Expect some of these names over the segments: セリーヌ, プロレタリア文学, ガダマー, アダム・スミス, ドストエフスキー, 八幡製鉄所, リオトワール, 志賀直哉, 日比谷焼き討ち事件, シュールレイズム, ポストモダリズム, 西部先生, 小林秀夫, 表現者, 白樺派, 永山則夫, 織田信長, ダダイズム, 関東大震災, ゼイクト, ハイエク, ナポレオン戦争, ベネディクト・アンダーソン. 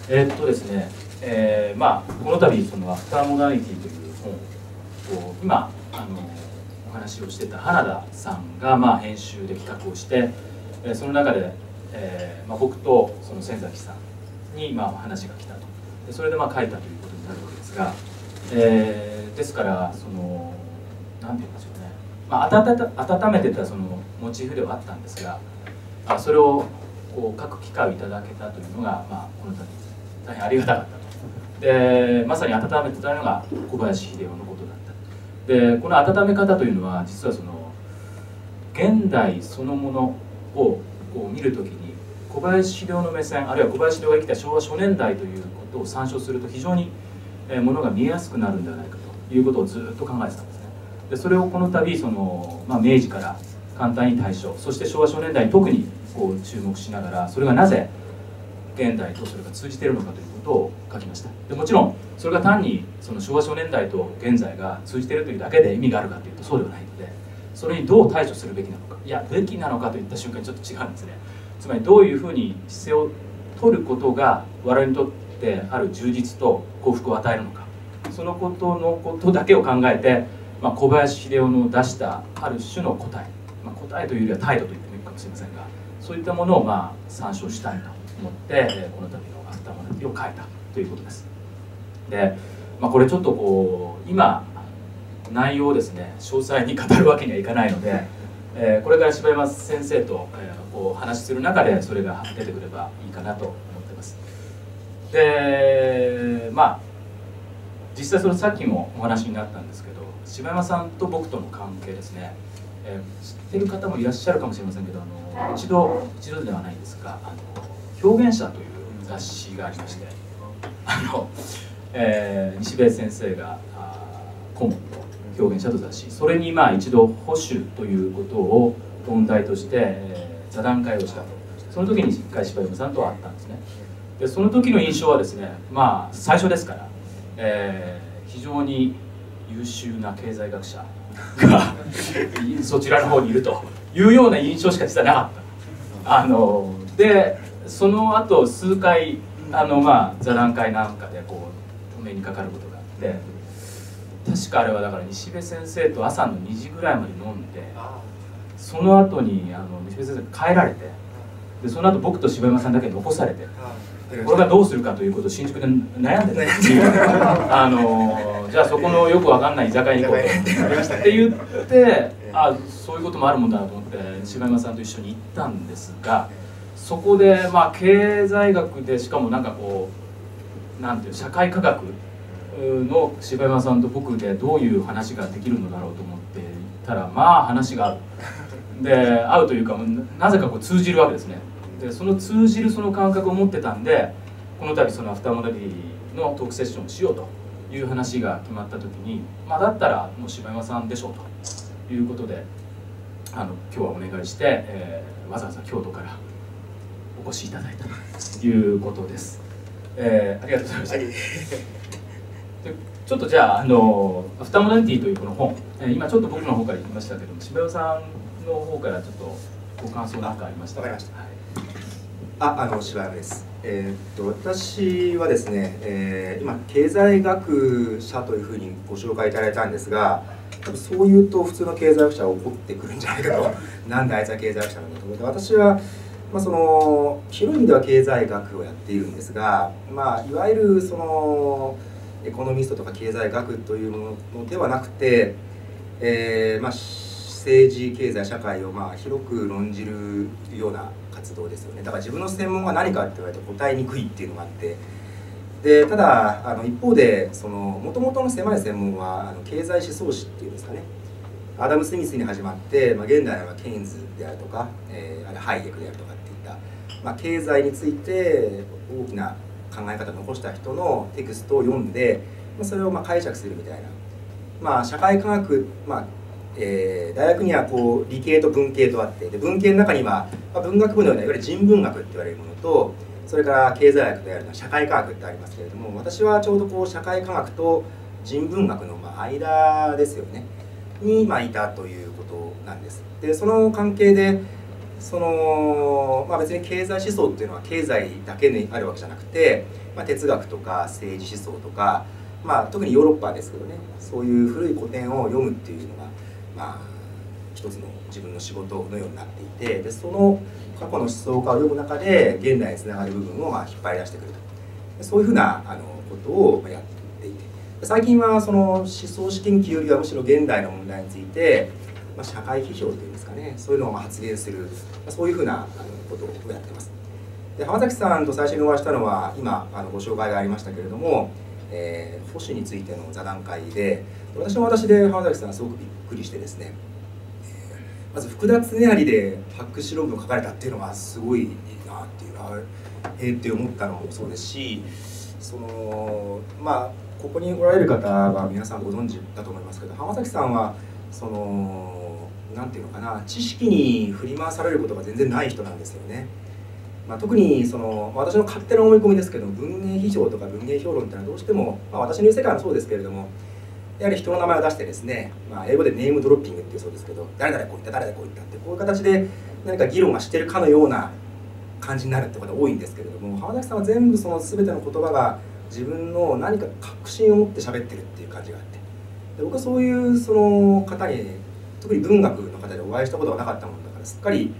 ですね、この度そのアフターモダリティという本を今お話をしてた花田さんが編集で企画をして、その中で、僕とその先崎さんに話が来たと、でそれで書いたということになるわけですが、ですからその何て言うんでしょうね、温めてたそのモチーフではあったんですが、それをこう書く機会をいただけたというのが、この度大変ありがたかったと。でまさに温めてたのが小林秀夫のことだったと。でこの温め方というのは実はその現代そのものをこう見るときに小林秀夫の目線、あるいは小林秀夫が生きた昭和初年代ということを参照すると非常にものが見えやすくなるんではないかということをずっと考えてたんですね。でそれをこの度その、明治から簡単に対象、そして昭和初年代に特にこう注目しながら、それがなぜ現代とそれが通じているのかということを書きました。でもちろんそれが単にその昭和初年代と現在が通じているというだけで意味があるかというとそうではないので、それにどう対処するべきなのか、いやべきなのかといった瞬間にちょっと違うんですね。つまりどういうふうに姿勢を取ることが我々にとってある充実と幸福を与えるのか、そのことだけを考えて、小林秀夫の出したある種の答え、答えというよりは態度と言ってもいいかもしれませんが、そういったものを参照したいと思ってこの度のアフターモダリティを書いたということです。で、これちょっとこう今内容をですね詳細に語るわけにはいかないので、これから柴山先生とお話しする中でそれが出てくればいいかなと思ってます。で実際それさっきもお話になったんですけど、柴山さんと僕との関係ですね、知ってる方もいらっしゃるかもしれませんけど、一度ではないんですが「表現者」という雑誌がありまして、西部先生が顧問の表現者と雑誌、それに一度保守ということを問題として、座談会をしたと。その時に一回柴山さんと会ったんですね。でその時の印象はですね、最初ですから、非常に優秀な経済学者がそちらの方にいるというような印象しか実はなかった。でその後数回座談会なんかでこうお目にかかることがあって、確かあれはだから西部先生と朝の2時ぐらいまで飲んで、その後に西部先生帰られて、でその後僕と柴山さんだけ残されて、これがどうするかということを新宿で悩んでたっていうじゃあそこのよくわかんない居酒屋に行こうとって言って、そういうこともあるもんだなと思って柴山さんと一緒に行ったんですが、そこで経済学でしかもなんていう社会科学の柴山さんと僕でどういう話ができるのだろうと思って行ったら、話が合う、で合うというかなぜかこう通じるわけですね。でその通じるその感覚を持ってたんで、この度そのアフターモダリティのトークセッションをしようという話が決まった時に、だったらもう柴山さんでしょうということで今日はお願いして、わざわざ京都からお越しいただいたということです。ありがとうございました。でちょっとじゃあアフターモダリティというこの本、今ちょっと僕の方から言いましたけども、柴山さんの方からちょっとご感想なんかありましたか？わかりました。はい柴山です。私はですね、今経済学者というふうにご紹介いただいたんですが、多分そういうと普通の経済学者は怒ってくるんじゃないかとなんであいつは経済学者なんだと思って、私は、その広い意味では経済学をやっているんですが、いわゆるそのエコノミストとか経済学というものではなくて、政治経済社会を広く論じるような活動ですよね。だから自分の専門が何かって言われて答えにくいっていうのがあって、でただ一方でもともとの狭い専門は経済思想史っていうんですかね、アダム・スミスに始まって、現代はケインズであるとか、ハイエクであるとかっていった、経済について大きな考え方を残した人のテクストを読んで、それを解釈するみたいな、社会科学、大学にはこう理系と文系とあって、で文系の中には文学部のようないわゆる人文学って言われるものと、それから経済学であるのは社会科学ってありますけれども、私はちょうどこう社会科学と人文学の間ですよねにいたということなんです。でその関係で別に経済思想っていうのは経済だけにあるわけじゃなくて、哲学とか政治思想とか、特にヨーロッパですけどね、そういう古い古典を読むっていうのが、一つの自分の仕事のようになっていて、でその過去の思想家を読む中で現代につながる部分を引っ張り出してくると、そういうふうなことをやっていて、最近はその思想史研究よりはむしろ現代の問題について、社会批評というんですかね、そういうのを発言する、そういうふうなことをやってます。で、浜崎さんと最初にお会いしたのは、今ご紹介がありましたけれども、保守についての座談会で、私も私で浜崎さんはすごくびっくりしてですね、まず福田恒成で博士論文を書かれたっていうのはすごいなっていうのは、って思ったのもそうですし、ここにおられる方は皆さんご存知だと思いますけど、浜崎さんはなんていうのかな、知識に振り回されることが全然ない人なんですよね。特に私の勝手な思い込みですけど、文芸批評とか文芸評論っていうのはどうしても、私の世界もそうですけれども、やはり人の名前を出してですね、英語でネームドロッピングっていうそうですけど、誰々こう言った、誰々こう言ったって、こういう形で何か議論がしてるかのような感じになるってことが多いんですけれども、浜崎さんは全部その全ての言葉が自分の何か確信を持って喋ってるっていう感じがあって、で僕はそういう方に、特に文学の方でお会いしたことがなかったものだから、すっかり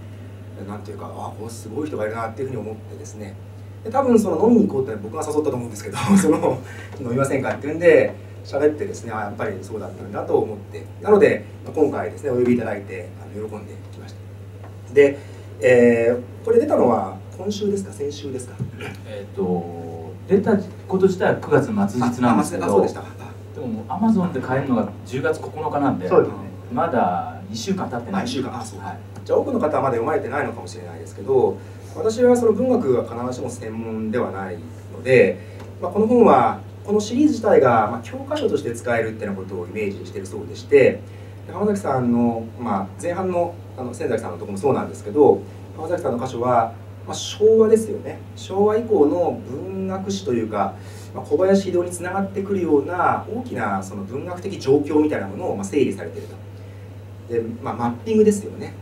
なんていうか、こうすごい人がいるなっていうふうに思ってですね、で多分飲みに行こうって僕が誘ったと思うんですけど飲みませんかっていうんで喋ってですね、やっぱりそうだったんだと思って、なので今回ですねお呼びいただいて喜んできました。で、これ出たのは今週ですか先週ですか？出たこと自体は9月末日なんですけど、そうでした。でもアマゾンで買えるのが10月9日なんで、そうですね、まだ2週間経ってない。じゃあ多くの方はまだ読まれてないのかもしれないですけど、私は文学は必ずしも専門ではないので、この本はこのシリーズ自体が教科書として使えるっていうようなことをイメージしているそうでして、浜崎さんの、前半の仙崎さんのところもそうなんですけど、浜崎さんの箇所は、昭和ですよね、昭和以降の文学史というか、小林秀夫につながってくるような大きな文学的状況みたいなものを整理されていると。でマッピングですよね。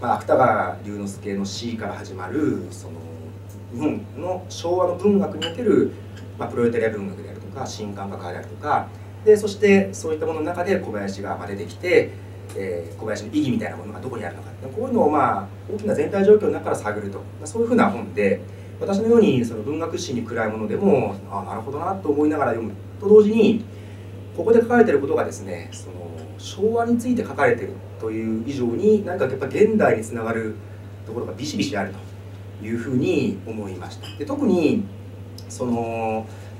芥川龍之介の詩から始まる日本の昭和の文学における、プロレタリア文学であるとか新感覚であるとかで、そしてそういったものの中で小林が出てきて、小林の意義みたいなものがどこにあるのか、こういうのを大きな全体状況の中から探ると、そういうふうな本で、私のように文学史に暗いものでもなるほどなと思いながら読むと同時に、ここで書かれていることがですね、昭和について書かれているという以上に、何かやっぱ現代につながるところがビシビシあるというふうに思いました。で特に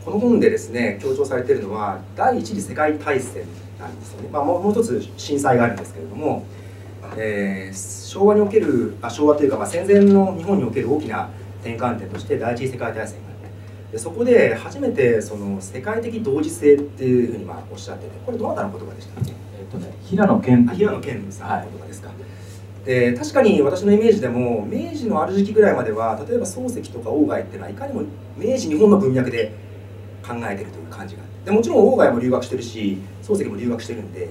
この本でですね強調されているのは第一次世界大戦なんですよね。もう一つ震災があるんですけれども、昭和における昭和というか、戦前の日本における大きな転換点として第一次世界大戦があって、でそこで初めて世界的同時性っていうふうにおっしゃってて、これどなたの言葉でしたっけ？平野健さんの言葉ですか。で確かに私のイメージでも、明治のある時期ぐらいまでは例えば漱石とか鴎外っていうのはいかにも明治日本の文脈で考えてるという感じがあって、でもちろん鴎外も留学してるし漱石も留学してるんで、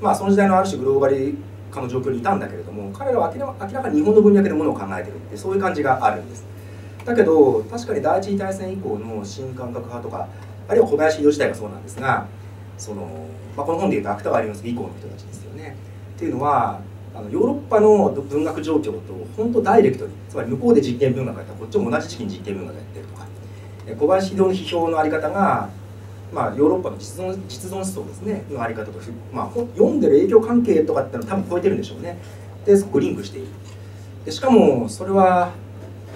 その時代のある種グローバル化の状況にいたんだけれども、彼らは明らかに日本の文脈でものを考えてるって、そういう感じがあるんです。だけど確かに第一次大戦以降の新感覚派とか、あるいは小林秀夫自体がそうなんですが、この本でいうと芥川龍之介以降の人たちですよね。っていうのはヨーロッパの文学状況と本当ダイレクトに、つまり向こうで実験文学やったらこっちも同じ時期に実験文学やってるとか、小林秀夫の批評のあり方が、ヨーロッパの実存思想ですねのあり方と、読んでる影響関係とかってのは多分超えてるんでしょうね。ですごくリンクしている。でしかもそれは、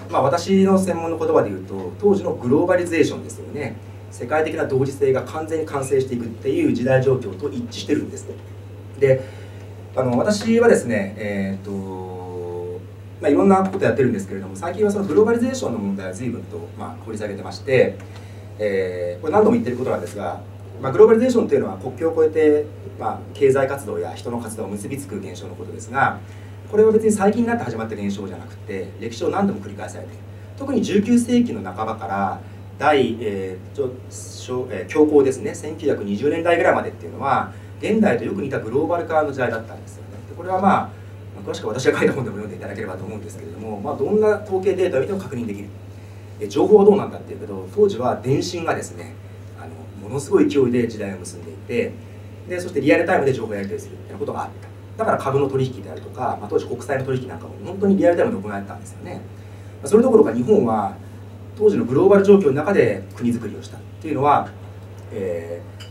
私の専門の言葉で言うと当時のグローバリゼーションですよね。世界的な同時性が完全に完成していくっていう時代状況と一致してるんですね。で私はですね、いろんなことやってるんですけれども、最近はグローバリゼーションの問題を随分と掘り下げてまして、これ何度も言ってることなんですが、グローバリゼーションというのは国境を越えて、経済活動や人の活動を結びつく現象のことですが、これは別に最近になって始まった現象じゃなくて、歴史を何度も繰り返されている。特に19世紀の半ばから恐慌ですね、1920年代ぐらいまでっていうのは現代とよく似たグローバル化の時代だったんですよね。これは詳しくは私が書いた本でも読んでいただければと思うんですけれども、どんな統計データを見ても確認できる。情報はどうなんだっていうけど、当時は電信がですね、ものすごい勢いで時代を結んでいて、でそしてリアルタイムで情報をやり取りするみたいなことがあった。だから株の取引であるとか、当時国債の取引なんかも本当にリアルタイムで行われたんですよね。それどころか日本は当時のグローバル状況の中で国づくりをしたっていうのは、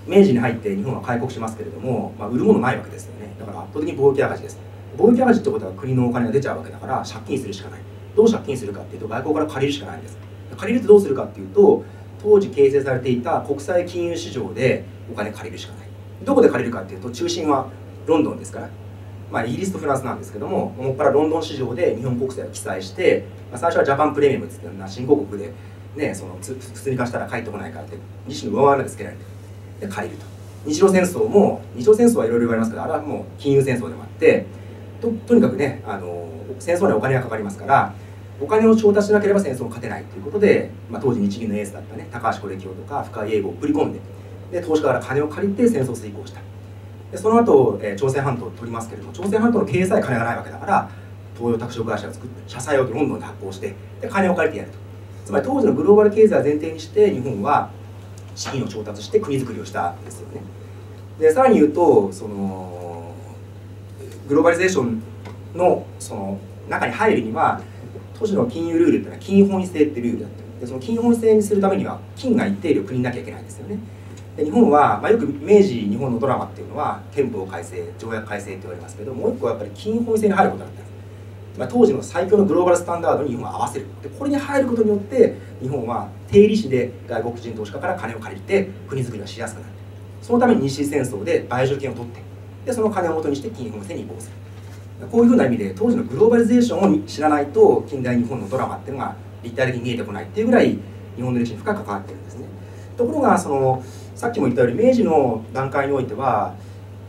明治に入って日本は開国しますけれども、売るものないわけですよね。だから圧倒的に貿易赤字です。貿易赤字ってことは国のお金が出ちゃうわけだから、借金するしかない。どう借金するかっていうと、外交から借りるしかないんです。借りるとどうするかっていうと、当時形成されていた国際金融市場でお金借りるしかない。どこで借りるかっていうと、中心はロンドンですから、イギリスとフランスなんですけども、ここからロンドン市場で日本国債を記載して、最初はジャパンプレミアムっていうのは新興国で、普通に貸したら返ってこないからって西の上回りまでつけられて借りると。日露戦争も、日露戦争はいろいろ言われますけど、あれはもう金融戦争でもあって、 とにかくね、戦争にはお金がかかりますから、お金を調達しなければ戦争を勝てないということで、当時日銀のエースだったね、高橋是清とか深井英語を振り込んで、投資家から金を借りて戦争を遂行した。でその後、朝鮮半島を取りますけれども、朝鮮半島の経済金がないわけだから、東洋拓殖会社を作って社債をロンドンで発行して、で金を借りてやると。つまり当時のグローバル経済を前提にして日本は資金を調達して国づくりをしたんですよね。でさらに言うと、グローバリゼーションの中に入るには、当時の金融ルールっていうのは金本位制ってルールだったので、その金本位制にするためには金が一定量国になきゃいけないんですよね。で日本は、よく明治日本のドラマっていうのは憲法改正、条約改正って言われますけど、もう一個はやっぱり金本位制に入ることだったんです。当時の最強のグローバルスタンダードに日本は合わせる。でこれに入ることによって日本は低利子で外国人投資家から金を借りて国づくりがしやすくなる。そのために日清戦争で賠償金を取って、でその金を元にして金本位制に移行する。こういうふうな意味で当時のグローバリゼーションを知らないと近代日本のドラマっていうのが立体的に見えてこないっていうぐらい日本の歴史に深く関わってるんですね。ところがさっきも言ったように明治の段階においては、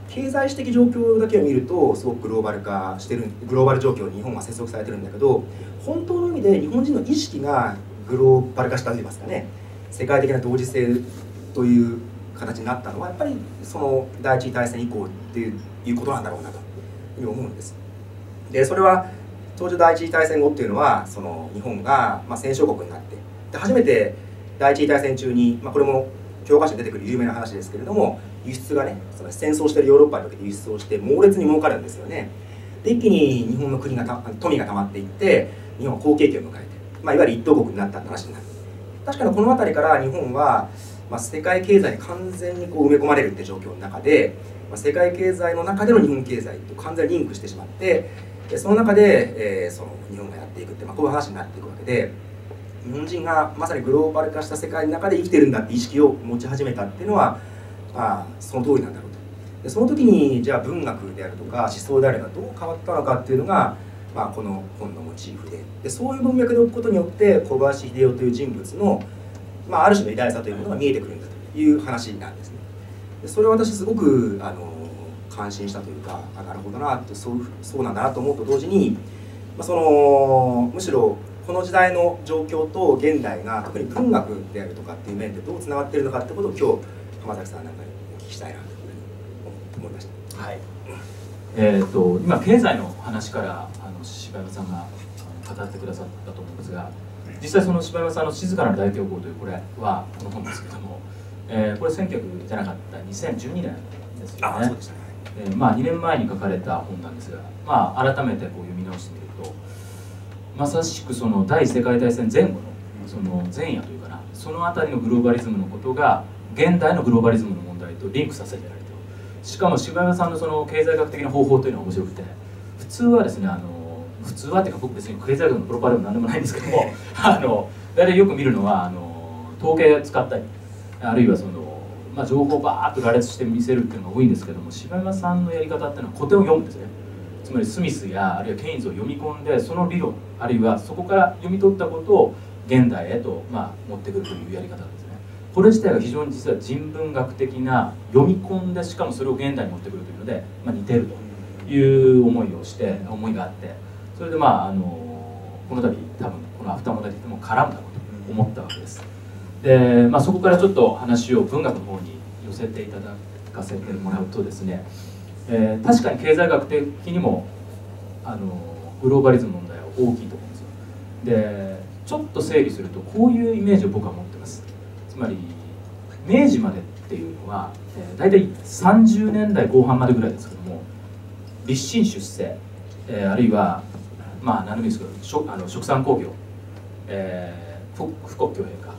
経済史的状況だけを見るとすごくグローバル化してる、グローバル状況に日本は接続されてるんだけど、本当の意味で日本人の意識がグローバル化したといいますかね、世界的な同時性という形になったのは、やっぱり第一次大戦以降っていうことなんだろうなというふうに思うんです。でそれは当時第一次大戦後っていうのは、日本が戦勝国になって、で初めて第一次大戦中に、これも教科書に出てくる有名な話ですけれども、輸出がね、戦争してるヨーロッパに向けて輸出をして猛烈に儲かるんですよね。で一気に日本の富がたまっていって、日本は好景気を迎えて、いわゆる一等国になったって話になる。確かにこの辺りから日本は、世界経済に完全に埋め込まれるって状況の中で、世界経済の中での日本経済と完全にリンクしてしまって、でその中で、日本がやっていくって、こういう話になっていくわけで、日本人がまさにグローバル化した世界の中で生きてるんだって意識を持ち始めたっていうのは、その通りなんだろうと。でその時にじゃあ文学であるとか思想であればどう変わったのかっていうのが、この本のモチーフで、そういう文脈で置くことによって小林秀夫という人物の、ある種の偉大さというものが見えてくるんだという話なんですね。でそれは私すごく感心したというか、なるほどなって、そうなんだなと思うと同時に、むしろこの時代の状況と現代が特に文学であるとかっていう面でどうつながってるのかってことを今日浜崎さんなんかにお聞きしたいなと思いました。はい。今経済の話から柴山さんが語ってくださったと思うんですが、実際柴山さんの静かな大恐慌というこれはこの本ですけども、これ1900じゃなかった2012年ですよね。あ、そうでしたね。2年前に書かれた本なんですが、改めて読み直してみると、まさしく第一次世界大戦前後の前夜というかな、その辺りのグローバリズムのことが現代のグローバリズムの問題とリンクさせてやられている。しかも柴山さんの経済学的な方法というのは面白くて、普通はですね、普通はっていうか、僕別に経済学のプロパでも何でもないんですけども大体よく見るのは統計を使ったり、あるいは情報をバーッと羅列して見せるっていうのが多いんですけども、柴山さんのやり方っていうのは古典を読むんですね。つまりスミスやあるいはケインズを読み込んで、その理論あるいはそこから読み取ったことを現代へと、持ってくるというやり方です。これ自体が非常に実は人文学的な読み込んで、しかもそれを現代に持ってくるというので、似てるという思いがあって、それでこの度多分このアフターモダリティも絡むだろうと思ったわけです。で、そこからちょっと話を文学の方に寄せていただかせてもらうとですね、確かに経済学的にもグローバリズムの問題は大きいと思うんですよ。でちょっと整理するとこういうイメージを僕は持ってます。つまり明治までっていうのは、大体30年代後半までぐらいですけども、立身出世、あるいはまあ何でもいいですけど殖産興業、富国強兵化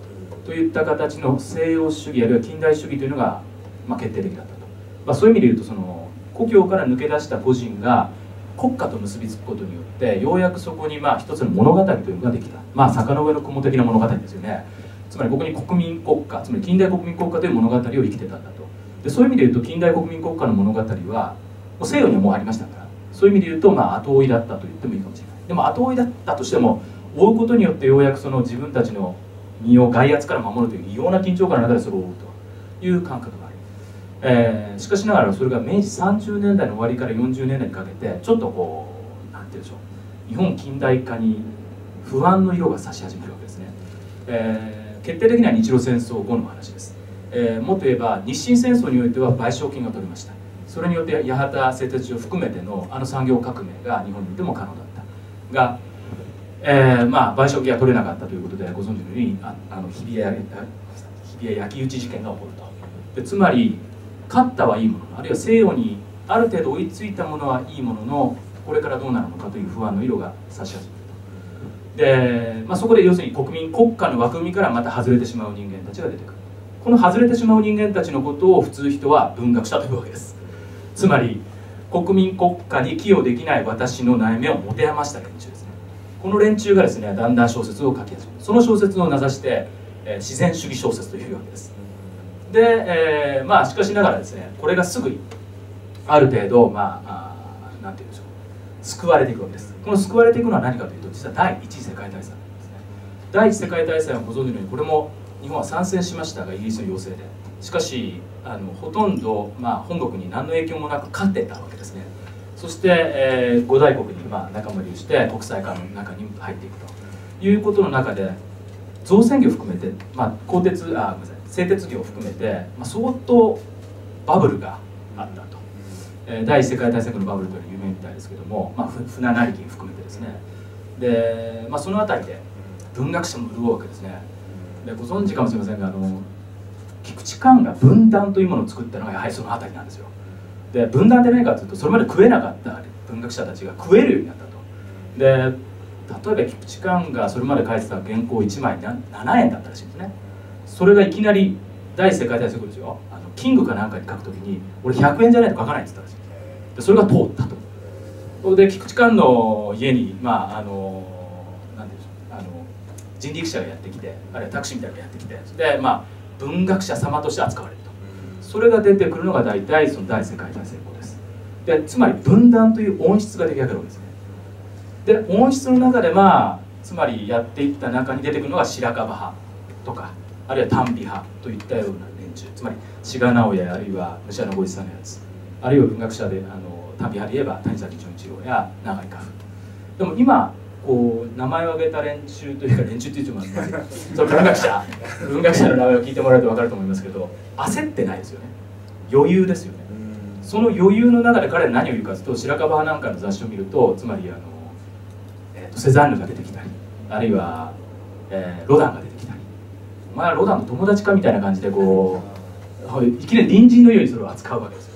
といった形の西洋主義あるいは近代主義というのが、まあ、決定的だったと、まあ、そういう意味で言うとその故郷から抜け出した個人が国家と結びつくことによってようやくそこにまあ一つの物語というのができた、まあ、坂の上の雲的な物語ですよね。つまりここに国民国家、つまり近代国民国家という物語を生きてたんだと。でそういう意味で言うと近代国民国家の物語はもう西洋にはもうありましたから、そういう意味で言うとまあ後追いだったと言ってもいいかもしれない。でも後追いだったとしても追うことによってようやくその自分たちの身を外圧から守るという異様な緊張感の中でそれを追うという感覚がある。しかしながらそれが明治30年代の終わりから40年代にかけてちょっとこうなんて言うんでしょう、日本近代化に不安の色が差し始めるわけですね。決定的には日露戦争後の話です。もっと言えば日清戦争においては賠償金が取れました。それによって八幡製鉄所を含めてのあの産業革命が日本においても可能だったが、まあ賠償金が取れなかったということでご存知のように日比谷焼き討ち事件が起こると。でつまり勝ったはいいものの、あるいは西洋にある程度追いついたものはいいものの、これからどうなるのかという不安の色が差し始めると。で、まあ、そこで要するに国民国家の枠組みからまた外れてしまう人間たちが出てくる。この外れてしまう人間たちのことを普通人は文学者というわけです。つまり国民国家に寄与できない私の内面を持て余した連中ですね。この連中がですねだんだん小説を書き始める。その小説を名指して、自然主義小説というわけです。でまあしかしながらですね、これがすぐにある程度まあ何て言うんでしょう、救われていくわけです。この救われていくのは何かというと、実は第一次世界大戦ですね。第一次世界大戦はご存知のようにこれも日本は参戦しましたがイギリスの要請で、しかしほとんど、まあ、本国に何の影響もなく勝ってたわけですね。そして、五大国に、まあ、仲間入りして国際化の中に入っていくということの中で、造船業を含めて、まあ、製鉄業を含めて、まあ、相当バブルがあったと、第一次世界大戦のバブルというのは有名みたいですけども、まあ、船成金含めてですね。で、まあ、その辺りで文学者も潤うわけですね。でご存知かもしれませんが菊池寛が文壇というものを作ったのがやはりその辺りなんですよ。で文壇って何かというと、それまで食えなかった文学者たちが食えるようになったと。で例えば菊池寛がそれまで書いてた原稿1枚7円だったらしいんですね。それがいきなり第一次世界大戦ですよ、キングかなんかに書くときに俺100円じゃないと書かないって言ったらしい。でそれが通ったと。で菊池寛の家にまあなんていうんでしょう人力車がやってきて、あるいはタクシーみたいなのがやってきて、でまあ文学者様として扱われると。それが出てくるのが大体その第一次世界大戦後です。でつまり文壇という音質が出来上がるわけですね。で音質の中でまあつまりやっていった中に出てくるのが白樺派とか、あるいは丹美派といったような連中、つまり志賀直哉あるいは武者のご一さんのやつ、あるいは文学者で丹美派で言えば谷崎潤一郎や永井荷風。でも今こう名前を挙げた連中というか、連中っていうのもありますけど、その文学者の名前を聞いてもらうと分かると思いますけど、焦ってないですよね。余裕ですよね。その余裕の中で彼は何を言うかというと、白樺派なんかの雑誌を見ると、つまりセザンヌが出てきたり、あるいは、ロダンが出てきたり、お前はロダンの友達かみたいな感じでこういきなり隣人のようにそれを扱うわけですよ。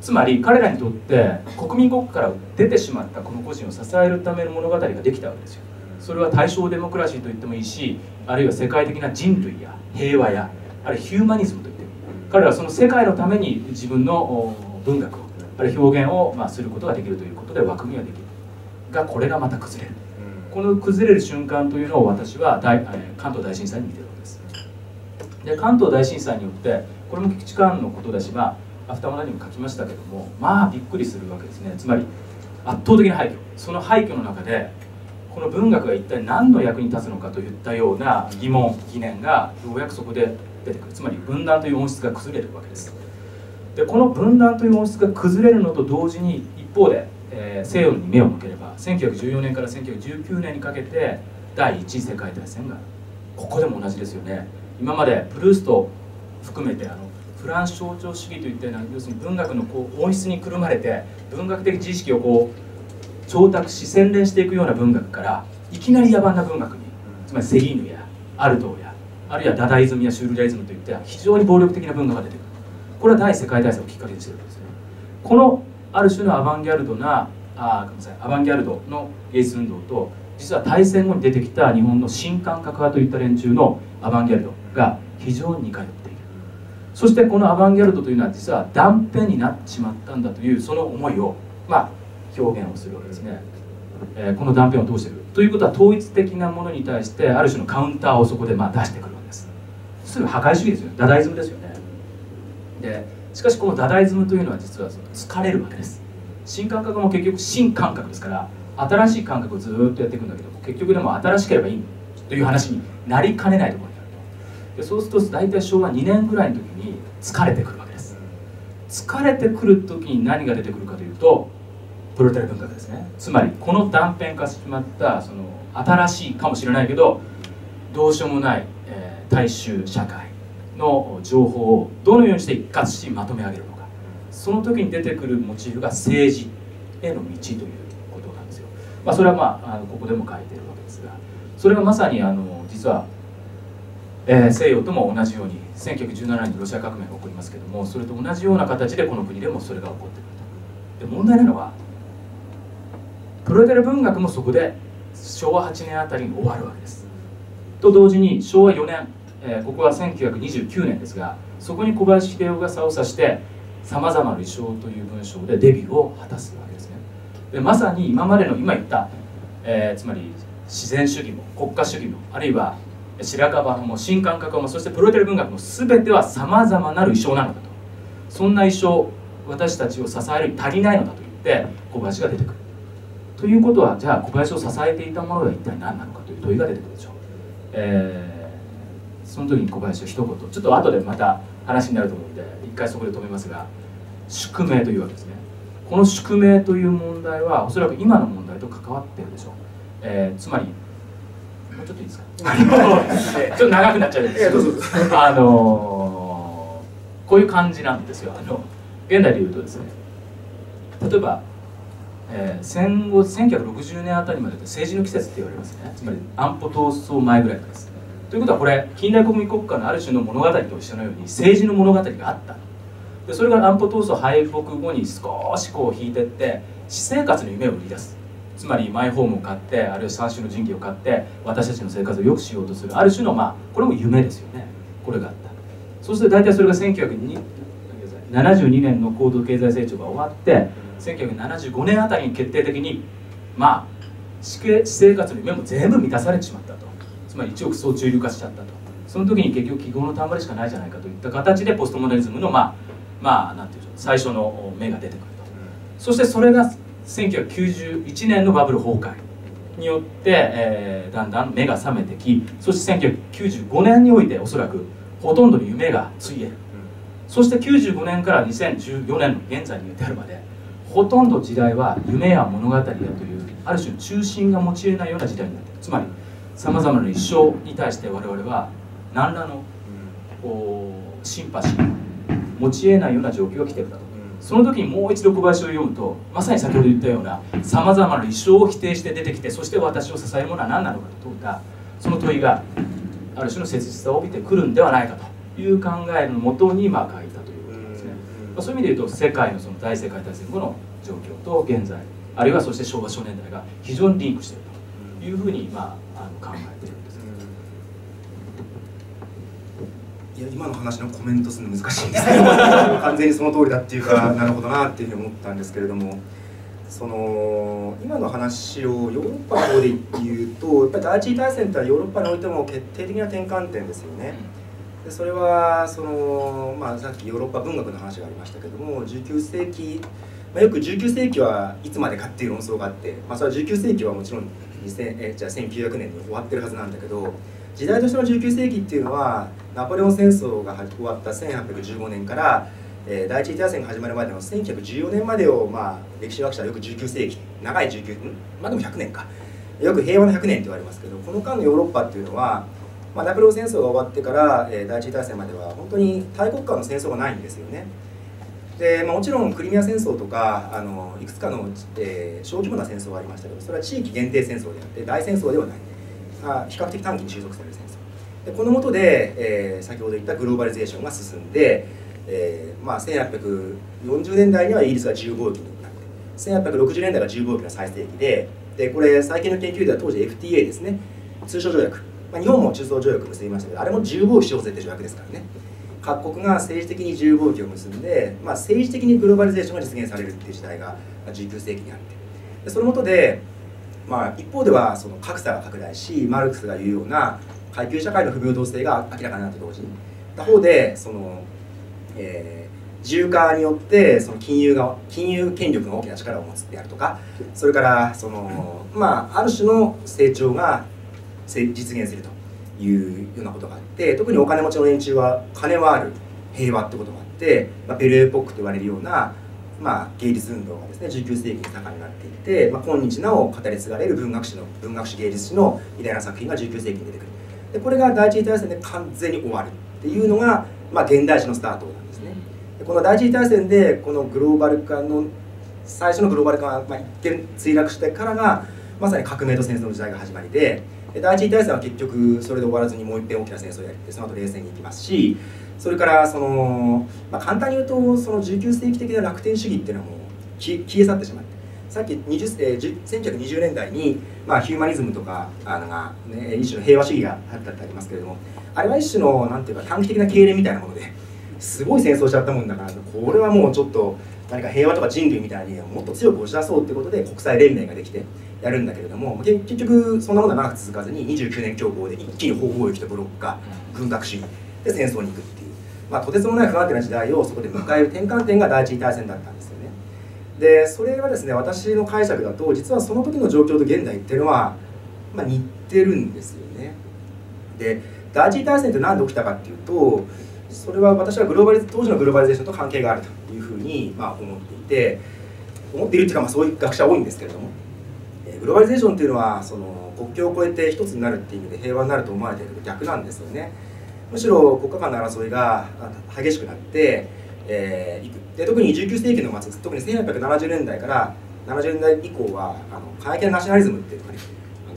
つまり彼らにとって国民国家から出てしまったこの個人を支えるための物語ができたわけですよ。それは大正デモクラシーと言ってもいいし、あるいは世界的な人類や平和や、あるいはヒューマニズムと言ってもいい。彼らはその世界のために自分の文学を、あるいは表現をまあすることができるということで枠組みができるが、これがまた崩れる。この崩れる瞬間というのを私は関東大震災に見てるわけです。で関東大震災によって、これも菊池寛のことだし、まあアフターマナにも書きましたけども、まあびっくりするわけですね。つまり圧倒的な廃墟、その廃墟の中でこの文学が一体何の役に立つのかといったような疑問疑念がようやくそこで出てくる。つまり分断という音質が崩れるわけです。でこの分断という音質が崩れるのと同時に、一方で、西洋に目を向ければ1914年から1919年にかけて第一次世界大戦が、ここでも同じですよね。今までプルースト含めてフランス象徴主義といったような、要するに文学のこう音質にくるまれて文学的知識をこう調達し洗練していくような文学からいきなり野蛮な文学に、つまりセリーヌやアルトーや、あるいはダダイズムやシュールレイズムといった非常に暴力的な文化が出てくる。これは第一次世界大戦をきっかけにしているわけですね。このある種のアバンギャルドの芸術運動と、実は大戦後に出てきた日本の新感覚派といった連中のアバンギャルドが非常に似通っている。そしてこのアバンギャルドというのは実は断片になってしまったんだというその思いを、表現をするわけですね。この断片を通しているということは、統一的なものに対してある種のカウンターをそこで出してくるわけです。する破壊主義ですよね。ダダイズムですよね。でしかしこのダダイズムというのは実は疲れるわけです。新感覚も結局新感覚ですから、新しい感覚をずっとやっていくんだけども、結局でも新しければいいという話になりかねないところにあると。でそうすると大体昭和2年ぐらいの時に疲れてくるわけです。疲れてくる時に何が出てくるかというと、プロレタリア文化ですね。つまりこの断片化してしまったその新しいかもしれないけどどうしようもない、大衆社会の情報をどのようにして一括しまとめ上げるのか、その時に出てくるモチーフが政治への道ということなんですよ。それはここでも書いてるわけですが、それはまさに実は、西洋とも同じように1917年にロシア革命が起こりますけども、それと同じような形でこの国でもそれが起こってくると。で問題なのはプロレタリア文学もそこで昭和8年あたりに終わるわけです。と同時に昭和4年、ここは1929年ですが、そこに小林秀夫が差を差して「さまざまの意匠」という文章でデビューを果たすわけですね。でまさに今までの今言った、つまり自然主義も国家主義も、あるいは白樺派も新感覚派も、そしてプロレタリア文学も全てはさまざまなる意匠なのだと。そんな意匠、私たちを支えるに足りないのだと言って小林が出てくる。ということは、じゃあ小林を支えていたものは一体何なのかという問いが出てくるでしょう。その時に小林は一言、ちょっと後でまた話になると思うので一回そこで止めますが、宿命というわけですね。この宿命という問題はおそらく今の問題と関わっているでしょう。つまりもうちょっといいですかちょっと長くなっちゃうんですけどこういう感じなんですよ。現代でいうとですね、例えば戦後1960年あたりまで政治の季節って言われますね。つまり安保闘争前ぐらいからです。ということはこれ、近代国民国家のある種の物語と一緒のように政治の物語があった。でそれが安保闘争敗北後に少し引いていって私生活の夢を売り出す。つまりマイホームを買って、あるいは三種の神器を買って私たちの生活を良くしようとするある種のこれも夢ですよね。これがあった。そして大体それが1972年の高度経済成長が終わって1975年あたりに決定的に私生活の夢も全部満たされてしまったと。つまり一億総中流化しちゃったと。その時に結局記号のたんまりしかないじゃないかといった形でポストモデリズムのなんていうでしょう、最初の芽が出てくると。そしてそれが1991年のバブル崩壊によって、だんだん芽が覚めてき、そして1995年においておそらくほとんどの夢がついえる。そして95年から2014年の現在に至るまでほとんど時代は夢や物語やというある種の中心が用いないような時代になっている。つまりさまざまな一生に対して我々は何らのシンパシーを持ち得ないような状況が来ているだと。その時にもう一度小林を読むと、まさに先ほど言ったようなさまざまな一生を否定して出てきて、そして私を支えるものは何なのかと問うたその問いがある種の切実さを帯びてくるんではないかという考えのもとに書いたという。そういう意味で言うと世界のその大世界大戦後の状況と現在、あるいはそして昭和少年代が非常にリンクしているというふうに考えているんです。いや、今の話のコメントするの難しいんですけど完全にその通りだっていうかなるほどなっていうふうに思ったんですけれども、その今の話をヨーロッパの方で言うと、やっぱり第一次大戦とはヨーロッパにおいても決定的な転換点ですよね。でそれはさっきヨーロッパ文学の話がありましたけども、19世紀、よく19世紀はいつまでかっていう論争があって、それは19世紀はもちろん1900年に終わってるはずなんだけど、時代としての19世紀っていうのはナポレオン戦争が終わった1815年から、第一次大戦が始まるまでの1914年までを、歴史学者はよく19世紀、長いでも100年か、よく平和の100年って言われますけど、この間のヨーロッパっていうのはナポレオン戦争が終わってから第一次大戦までは本当に大国間の戦争がないんですよね。で、まあ、もちろんクリミア戦争とかいくつかの、小規模な戦争がありましたけど、それは地域限定戦争であって大戦争ではない、比較的短期に収束される戦争で、この下で、先ほど言ったグローバリゼーションが進んで、まあ、1840年代にはイギリスが自由貿易になって、1860年代が自由貿易の最盛期で、これ最近の研究では当時 FTA ですね、通商条約、まあ、日本も中総条約を結びましたけど、あれも自由貿易しようぜって条約ですからね。各国が政治的に自由貿易を結んで、まあ、政治的にグローバリゼーションが実現されるっていう時代が19世紀にあって、その下で、まあ、一方ではその格差が拡大し、マルクスが言うような階級社会の不平等性が明らかになって同時に、他方でその、自由化によってその金融権力の大きな力を持つであるとか、それからその、まあ、ある種の成長が実現するというようなことがあって、特にお金持ちの連中は金はある、平和ってことがあって、まあ、ベルエポックと言われるような、まあ、芸術運動がですね19世紀に盛んになっていて、まあ、今日なお語り継がれる文学史芸術史の偉大な作品が19世紀に出てくる。でこれが第一次大戦で完全に終わるっていうのが、まあ、現代史のスタートなんですね。でこの第一次大戦でこのグローバル化の最初のグローバル化が、まあ、一見墜落してからがまさに革命と戦争の時代が始まりで。第一次大戦は結局それで終わらずにもう一遍大きな戦争をやって、その後冷戦に行きますし、それからその、まあ、簡単に言うとその19世紀的な楽天主義っていうのはもう消え去ってしまって、さっき1920年代に、まあ、ヒューマニズムとかね、一種の平和主義があったってありますけれども、あれは一種のなんていうか短期的な経営みたいなものですごい戦争しちゃったもんだから、これはもうちょっと何か平和とか人類みたいにもっと強く押し出そうってことで国際連盟ができて。やるんだけれども、結局そんなものは長く続かずに29年恐慌で一気に法貿易とブロック化、軍拡主義で戦争に行くっていう、まあ、とてつもない不安定な時代をそこで迎える転換点が第一次大戦だったんですよね。でそれはですね、私の解釈だと実はその時の状況と現代っていうのは、まあ、似てるんですよね。で第一次大戦って何で起きたかっていうと、それは私は当時のグローバリゼーションと関係があるというふうに、まあ、思っているっていうか、まあ、そういう学者多いんですけれども。グローバリゼーションというのはその国境を越えて一つになるっていう意味で平和になると思われているけど逆なんですよね。むしろ国家間の争いが激しくなって、で特に19世紀の末、特に1870年代から70年代以降は過激なナショナリズムっていうのがね、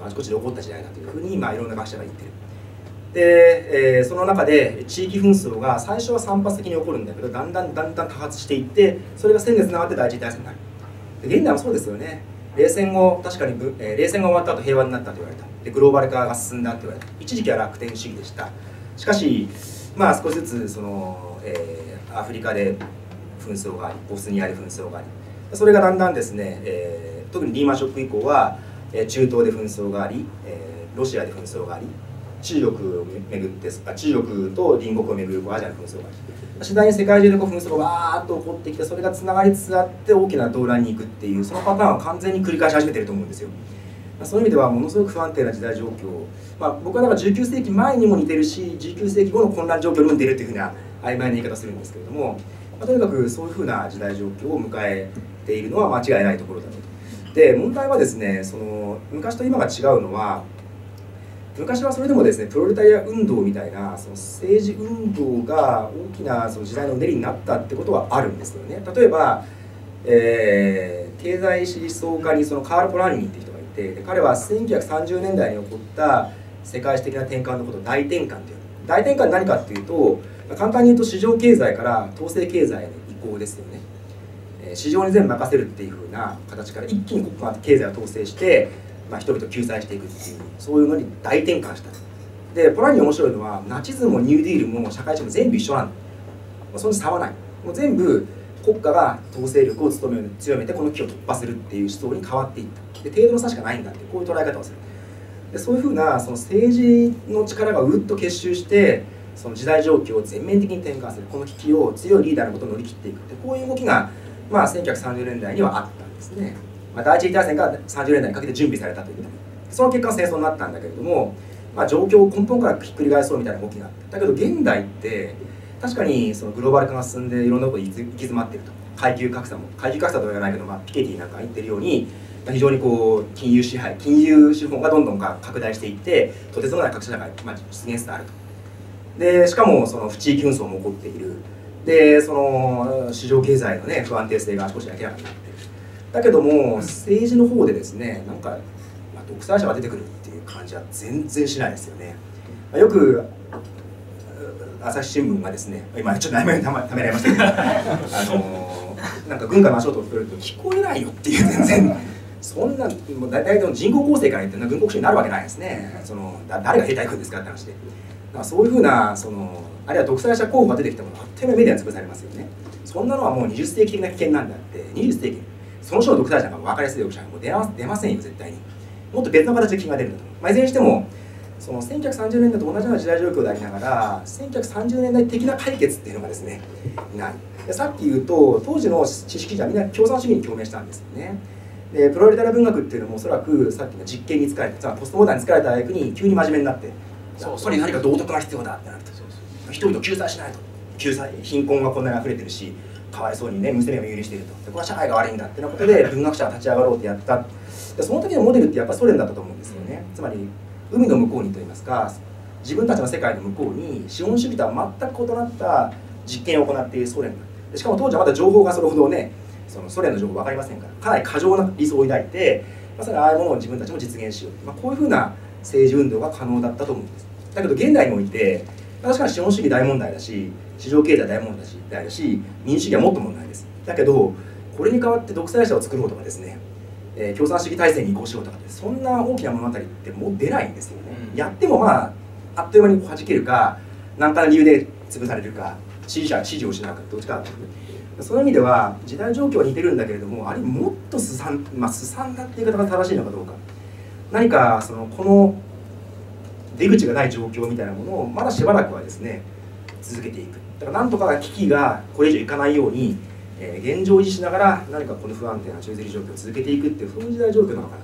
あちこちで起こった時代だというふうに、まあ、いろんな学者が言ってる。で、その中で地域紛争が最初は散発的に起こるんだけど、だんだん多発していって、それが先月になって第一次大戦になる。で現代もそうですよね。冷戦後、確かに冷戦が終わった後平和になったと言われた。でグローバル化が進んだと言われた。一時期は楽天主義でした。しかし、まあ、少しずつその、アフリカで紛争があり、ボスニアで紛争があり、それがだんだんですね、特にリーマンショック以降は中東で紛争があり、ロシアで紛争があり、中国と隣国を巡るアジアの紛争があり、次第に世界中で紛争がわーっと起こってきて、それがつながりつつあって大きな動乱に行くっていう、そのパターンを完全に繰り返し始めてると思うんですよ。そういう意味ではものすごく不安定な時代状況、まあ、僕はだから19世紀前にも似てるし19世紀後の混乱状況にも似てるっていうふうな曖昧な言い方をするんですけれども、まあ、とにかくそういうふうな時代状況を迎えているのは間違いないところだろうと。で問題はですね、その昔と今が違うのは、昔はそれでもですね、プロレタリア運動みたいなその政治運動が大きなその時代のうねりになったってことはあるんですよね。例えば、経済思想家にそのカール・ポランニーって人がいて、で彼は1930年代に起こった世界史的な転換のことを大転換という。大転換って何かっていうと、簡単に言うと市場経済から統制経済の移行ですよね。市場に全部任せるっていうふうな形から一気に国家経済を統制して、まあ、人々を救済していくっていう、そういうのに大転換した。でポランニー面白いのは、ナチズムもニューディールも社会主義も全部一緒なんだ、そんな差はない、もう全部国家が統制力を強めてこの危機を突破するっていう思想に変わっていった。で程度の差しかないんだって、こういう捉え方をする。でそういうふうなその政治の力がうっと結集して、その時代状況を全面的に転換する、この危機を強いリーダーのことを乗り切っていくって、こういう動きが、まあ、1930年代にはあったんですね。まあ、第一次大戦が30年代にかけて準備されたという、その結果戦争になったんだけれども、まあ、状況を根本からひっくり返そうみたいな動きがあって、だけど現代って確かにそのグローバル化が進んでいろんなことに行き詰まってると、階級格差とは言わないけど、まあ、ピケティなんか言ってるように、まあ、非常にこう金融資本がどんどん拡大していって、とてつもない格差が、まあ、出現してあると。でしかもその地域紛争も起こっている。でその市場経済の、ね、不安定性が少し明らかになっている。だけども政治の方でですね、なんか独裁者が出てくるっていう感じは全然しないですよね。よく朝日新聞がですね、今ちょっとためられましたけどなんか軍が真正面を取ると聞こえないよっていう、全然そんな大体の人口構成から言って軍国主義になるわけないですね。その誰が兵隊行くんですかって話で、そういうふうなそのあるいは独裁者候補が出てきたものはあっという間にメディアに潰されますよね。そんなのはもう20世紀的な危険なんだって。20世紀その種の独裁者が分かりやすいようにもう出ませんよ、絶対に。もっと別の形で危険が出るんだと思う。いずれにしてもその1930年代と同じような時代状況でありながら、1930年代的な解決っていうのがですね、ない。さっき言うと当時の知識人はみんな共産主義に共鳴したんですよね。でプロレタリア文学っていうのもおそらくさっきの実験に使われて、ポストモダンに使われた役に急に真面目になって、それに何か道徳が必要だってなると、人々を救済しないと、救済、貧困がこんなに溢れてるし、かわいそうにね、娘を有利していると、これは社会が悪いんだってなことで文学者が立ち上がろうってやった。でその時のモデルってやっぱりソ連だったと思うんですよね。つまり海の向こうにといいますか、自分たちの世界の向こうに資本主義とは全く異なった実験を行っているソ連。しかも当時はまだ情報がそれほどね、そのソ連の情報分かりませんから、かなり過剰な理想を抱いて、まさにああいうものを自分たちも実現しよう、こういうふうな政治運動が可能だったと思うんです。だけど現代において確かに資本主義大問題だし、市場経済大問題だし、民主主義はもっと問題です。だけどこれに代わって独裁者を作ろうとかですね、共産主義体制に移行しようとかって、そんな大きな物語ってもう出ないんですよね。やってもまああっという間に弾けるか、何かの理由で潰されるか、支持者は支持を失うか、どっちか。その意味では時代状況は似てるんだけれども、あれもっとすさんだっていう言い方が正しいのかどうか、何かそのこの出口がない状況みたいなものをまだしばらくはですね続けていく。だからなんとか危機がこれ以上いかないように、現状維持しながら何かこの不安定な中絶状況を続けていくっていう、そういう時代状況なのかな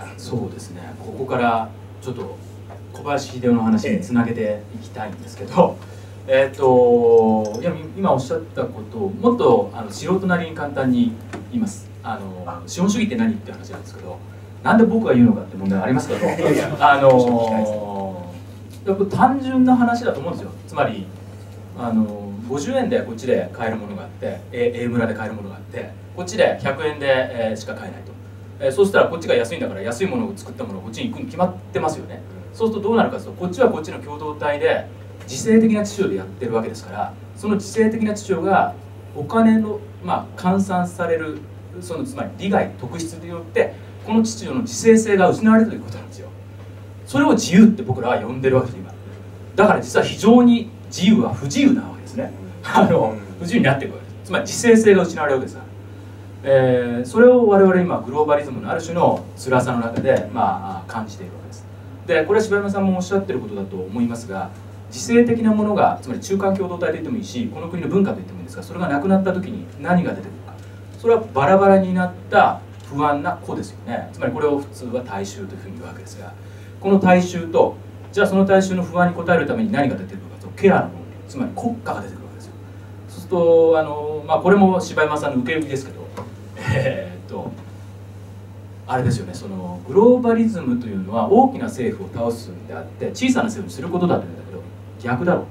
と。いや、そうですね。ここからちょっと小林秀夫の話につなげていきたいんですけど、いや今おっしゃったことをもっと素人なりに簡単に言います。資本主義って何って話なんですけど、なんで僕が言うのかって問題ありますけど単純な話だと思うんですよ。つまり50円でこっちで買えるものがあって、 A 村で買えるものがあって、こっちで100円でしか買えないと、そうしたらこっちが安いんだから、安いものを作ったものをこっちに行くに決まってますよね。そうするとどうなるかというと、こっちはこっちの共同体で自制的な秩序でやってるわけですから、その自制的な秩序がお金の、換算される、そのつまり利害特質によってこの秩序の自制性が失われるということなんですよ。それを自由って僕らは呼んでるわけです今。だから実は非常に自由は不自由なわけですね。不自由になっていくわけです。つまり自制性が失われるわけですから、それを我々今グローバリズムのある種の辛さの中で、感じているわけです。でこれは柴山さんもおっしゃってることだと思いますが、自制的なものが、つまり中間共同体と言ってもいいし、この国の文化と言ってもいいんですが、それがなくなった時に何が出てくるか、それはバラバラになった不安な個ですよね。つまりこれを普通は大衆というふうに言うわけですが、この大衆と、じゃあその大衆の不安に応えるために何が出てくるかと、ケアの論理、つまり国家が出てくるわけですよ。そうするとこれも柴山さんの受け売りですけど、あれですよね、そのグローバリズムというのは大きな政府を倒すんであって、小さな政府にすることだというんだけど、逆だろうと。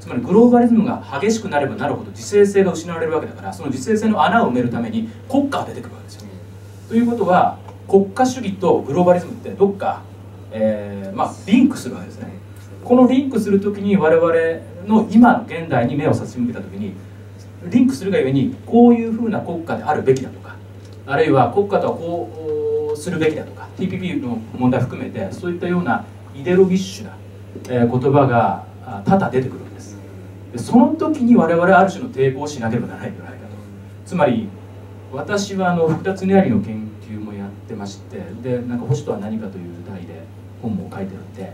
つまりグローバリズムが激しくなればなるほど自制性が失われるわけだから、その自制性の穴を埋めるために国家が出てくるわけですよ。ということは国家主義とグローバリズムってどっか、リンクするわけですね。このリンクする時に我々の今の現代に目を差し向けた時に、リンクするがゆえにこういうふうな国家であるべきだとか、あるいは国家とはこうするべきだとか、 TPP の問題含めてそういったようなイデロギッシュな言葉が多々出てくるわけです。でその時に我々はある種の抵抗をしなければならないんじゃないかと。つまり私は福田恒有の研究もやってまして、でなんか保守とは何かという題で本も書いてるんで、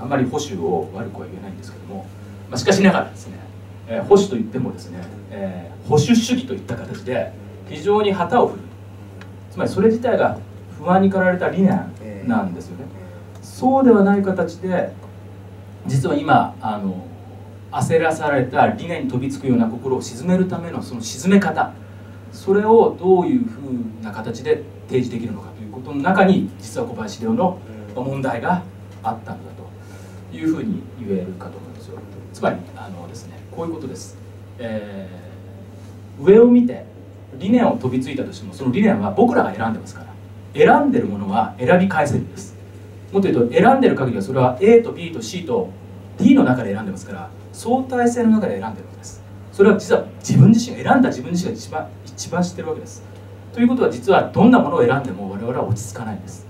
あんまり保守を悪くは言えないんですけども、しかしながらですね、保守といってもですね、保守主義といった形で非常に旗を振る、つまりそれ自体が不安に駆られた理念なんですよね。そうではない形で実は今焦らされた理念に飛びつくような心を鎮めるためのその鎮め方、それをどういうふうな形で提示できるのかということの中に、実は小林秀夫の問題があったんだと。いうふうに言えるかと思うんですよ。つまりですね、こういうことです。上を見て理念を飛びついたとしても、その理念は僕らが選んでますから、選んでるものは選び返せるんです。もっと言うと、選んでる限りはそれは A と B と C と D の中で選んでますから、相対性の中で選んでるわけです。それは実は自分自身が選んだ、自分自身が一番知ってるわけです。ということは、実はどんなものを選んでも我々は落ち着かないんです。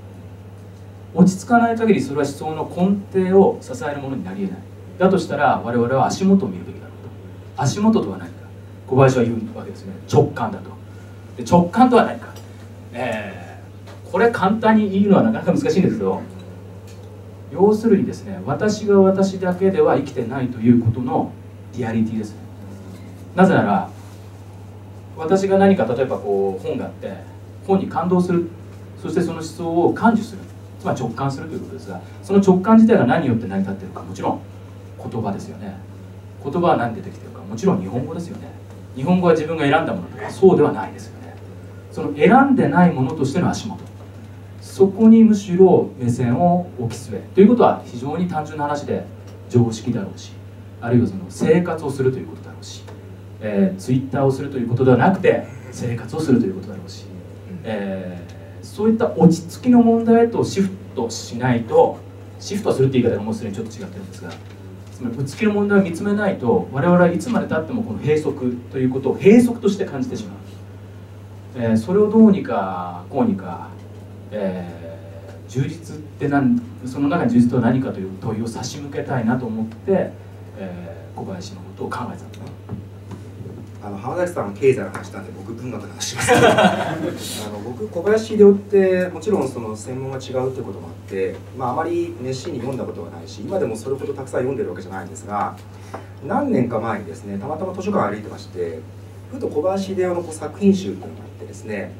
落ち着かない限り、それは思想の根底を支えるものになり得ない。だとしたら、我々は足元を見るべきだろうと。足元とは何か、小林は言うわけですね。直感だと。で、直感とは何か、これ簡単に言うのはなかなか難しいんですけど、要するにですね、私が私だけでは生きてないということのリアリティですね。なぜなら、私が何か、例えばこう本があって、本に感動する、そしてその思想を感受する、つまり直感するということですが、その直感自体が何によって成り立っているか、もちろん言葉ですよね。言葉は何でできているか、もちろん日本語ですよね。日本語は自分が選んだものとか、そうではないですよね。その選んでないものとしての足元、そこにむしろ目線を置き据え、ということは非常に単純な話で、常識だろうし、あるいはその生活をするということだろうし、ツイッターをするということではなくて、生活をするということだろうし、そういった落ち着きの問題へとシフトしないと、シフトするって言い方がもうすでにちょっと違ってるんですが、つまり落ち着きの問題を見つめないと、我々はいつまでたってもこの閉塞ということを閉塞として感じてしまう。それをどうにかこうにか、充実ってその中に充実とは何かという問いを差し向けたいなと思って、小林のことを考えた。浜崎さんは経済の話なんで、僕文学の話しますけど僕、小林秀夫ってもちろんその専門が違うってこともあって、あまり熱心に読んだことはないし、今でもそれほどたくさん読んでるわけじゃないんですが、何年か前にですね、たまたま図書館を歩いてまして、ふと小林秀夫の作品集っていうのがあってですね、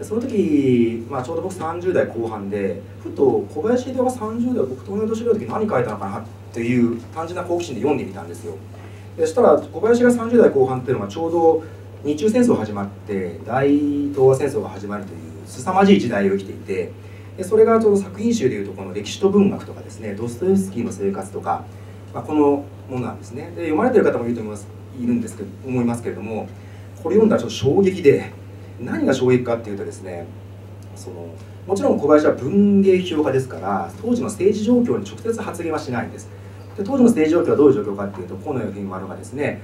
その時、ちょうど僕30代後半で、ふと小林秀夫が30代、僕と同じ年の時何書いたのかなという単純な好奇心で読んでみたんですよ。そしたら、小林が30代後半っていうのは、ちょうど日中戦争が始まって大東亜戦争が始まるという凄まじい時代を生きていて、それがちょうど作品集でいうと、この歴史と文学とかですね、ドストエフスキーの生活とか、このものなんですね。で、読まれてる方もいると思いますけれども、これ読んだらちょっと衝撃で、何が衝撃かっていうとですね、もちろん小林は文芸評価ですから、当時の政治状況に直接発言はしないんです。で、当時の政治状況はどういう状況かっていうと、河野文丸がですね、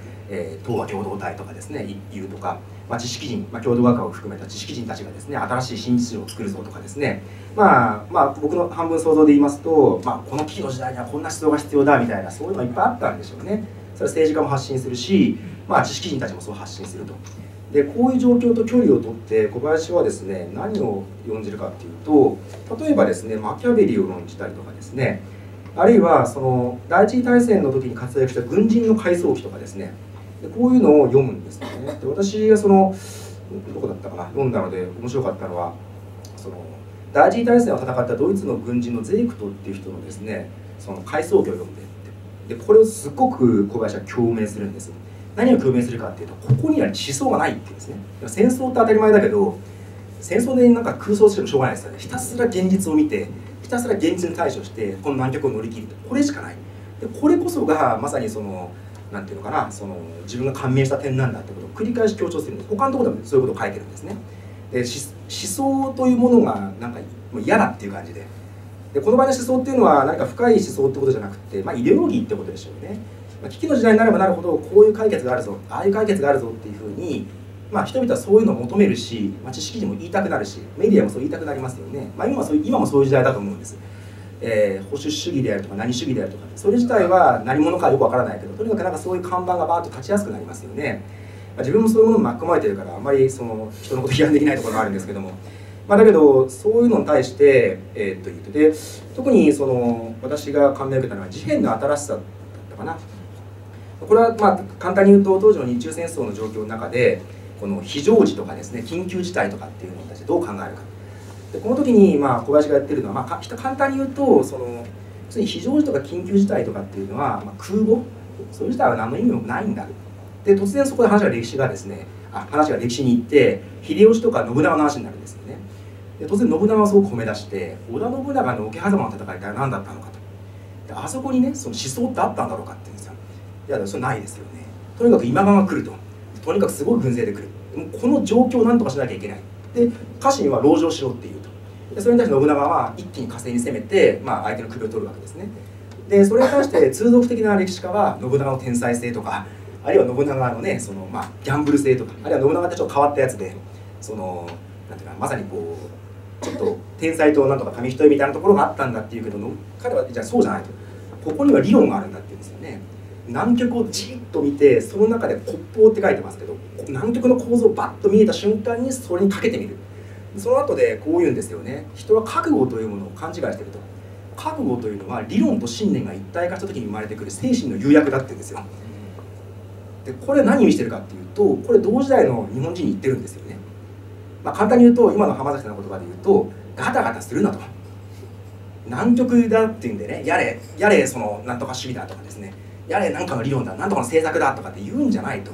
東亜共同体とかですね、一級とか、知識人、共同学科を含めた知識人たちがですね、新しい新秩序を作るぞとかですね、僕の半分想像で言いますと、この危機の時代にはこんな思想が必要だみたいな、そういうのがいっぱいあったんでしょうね。それは政治家も発信するし、知識人たちもそう発信すると。で、こういう状況と距離を取って、小林はですね、何を論じるかっていうと、例えばですね、マキャベリを論じたりとかですね、あるいはその第一次大戦の時に活躍した軍人の回想記とかですね、こういうのを読むんですよね。で、私がどこだったかな、読んだので面白かったのは、第一次大戦を戦ったドイツの軍人のゼイクトっていう人のですね、その回想記を読んでって、で、これをすごく小林は共鳴するんですよ。何を共鳴するかっていうと、ここには思想がないっていうんですね。戦争って当たり前だけど、戦争でなんか空想してもしょうがないですよね。ひたすら現実を見て、ひたすら現実に対処して、この難局を乗り切る、これしかない。で、これこそがまさになんていうのかな、自分が感銘した点なんだってことを繰り返し強調するんです。他のところでもそういうことを書いてるんですね。で、思想というものがなんかもう嫌だっていう感じで、この場合の思想っていうのは何か深い思想ってことじゃなくて、イデオロギーってことでしょうね。危機の時代になればなるほど、こういう解決があるぞ、ああいう解決があるぞっていうふうに、人々はそういうのを求めるし、知識人も言いたくなるし、メディアもそう言いたくなりますよね。今もそういう時代だと思うんです。保守主義であるとか何主義であるとか、それ自体は何者かよくわからないけど、とにかくなんかそういう看板がバーッと立ちやすくなりますよね。自分もそういうものに巻き込まれてるから、あんまり人のこと批判できないところがあるんですけども、だけどそういうのに対してで、特に私が感銘を受けたのは、事変の新しさだったかな。これは簡単に言うと、当時の日中戦争の状況の中で、この非常時とかですね、緊急事態とかっていうのに対してどう考えるか。で、この時に小林がやってるのは、簡単に言うと、普通に非常時とか緊急事態とかっていうのは、空母、そういう事態は何の意味もないんだ。で、突然そこで話が歴史に行って、秀吉とか信長の話になるんですよね。で、突然信長をすごく褒め出して、織田信長の桶狭間の戦いって何だったのかと。であそこにねその思想ってあったんだろうかって言うんですよ。いやそれないですよね。とにかく今川が来ると、とにかくすごい軍勢で来る、この状況をなんとかしなきゃいけない、で家臣は籠城しろっていうと、でそれに対して信長は一気に加勢に攻めて、まあ、相手の首を取るわけですね。でそれに対して通俗的な歴史家は信長の天才性とか、あるいは信長のねその、まあ、ギャンブル性とか、あるいは信長ってちょっと変わったやつで、そのなんていうかまさにこうちょっと天才となんとか紙一重みたいなところがあったんだっていうけど、彼はじゃあそうじゃないと、ここには理論があるんだって言うんですよね。南極をじっと見て、その中で「北方」って書いてますけど、南極の構造をバッと見えた瞬間にそれにかけてみる。その後でこう言うんですよね。人は覚悟というものを勘違いしてると。覚悟というのは理論と信念が一体化した時に生まれてくる精神の釉薬だって言うんですよ。でこれは何を意味してるかっていうと、これ同時代の日本人に言ってるんですよね。まあ、簡単に言うと、今の浜崎さんの言葉で言うとガタガタするなと、南極だっていうんでね、やれやれそのなんとか主義だとかですね、やれなんかの理論だなんとかの政策だとかって言うんじゃないと、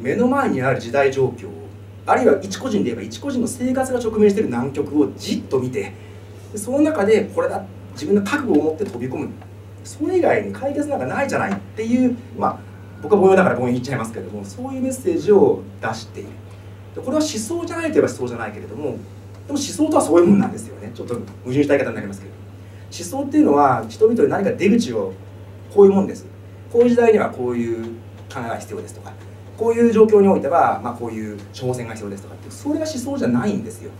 目の前にある時代状況を、あるいは一個人で言えば一個人の生活が直面している難局をじっと見て、その中でこれだ自分の覚悟を持って飛び込む、それ以外に解決なんかないじゃないっていう、まあ僕は凡庸だから凡庸言っちゃいますけれども、そういうメッセージを出している。これは思想じゃないといえば思想じゃないけれども、でも思想とはそういうもんなんですよね。ちょっと矛盾した言い方になりますけど、思想っていうのは人々に何か出口を、こういうもんです、こういう時代にはこういう考えが必要ですとか、こういう状況においては、まあ、こういう挑戦が必要ですとかって、それが思想じゃないんですよ。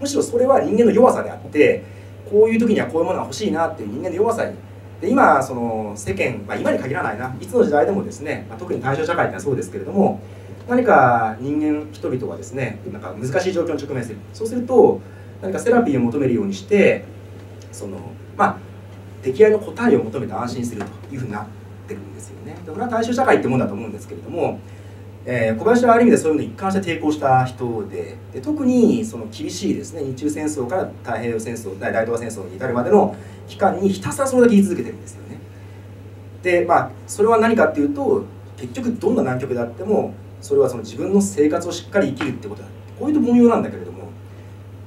むしろそれは人間の弱さであって、こういう時にはこういうものが欲しいなっていう人間の弱さに、で今その世間、まあ、今に限らないな、いつの時代でもですね、まあ、特に大正社会ってのはそうですけれども、何か人間人々はですね、なんか難しい状況に直面する。そうすると何かセラピーを求めるようにして、そのまあ出来合いの答えを求めて安心するというふうになってるんですよね。これは大衆社会ってもんだと思うんですけれども、小林はある意味でそういうのに一貫して抵抗した人 で特にその厳しいですね、日中戦争から太平洋戦争、大東亜戦争に至るまでの期間にひたすらそれだけ言い続けてるんですよね。でまあそれは何かっていうと、結局どんな難局であってもそれはその自分の生活をしっかり生きるってことだ。こういうと凡庸なんだけれども、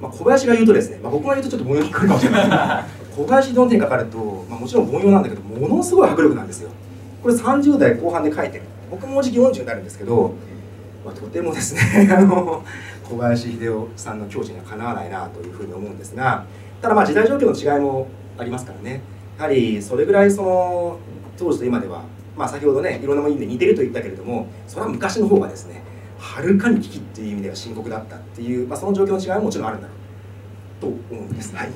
まあ、小林が言うとですね、まあ、僕が言うとちょっと凡庸に聞こえるかもしれないですけど小林どの手にかかると、まあ、もちろん凡庸なんだけど、ものすごい迫力なんですよ。これ30代後半で書いてる。僕も時期40になるんですけど、まあ、とてもですね小林秀夫さんの境地にはかなわないなというふうに思うんですが、ただまあ時代状況の違いもありますからね。やはりそれぐらいその当時と今では、まあ先ほどねいろんなもので似てると言ったけれども、それは昔の方がですねはるかに危機っていう意味では深刻だったっていう、まあ、その状況の違いはもちろんあるんだろうと思うんです。はい、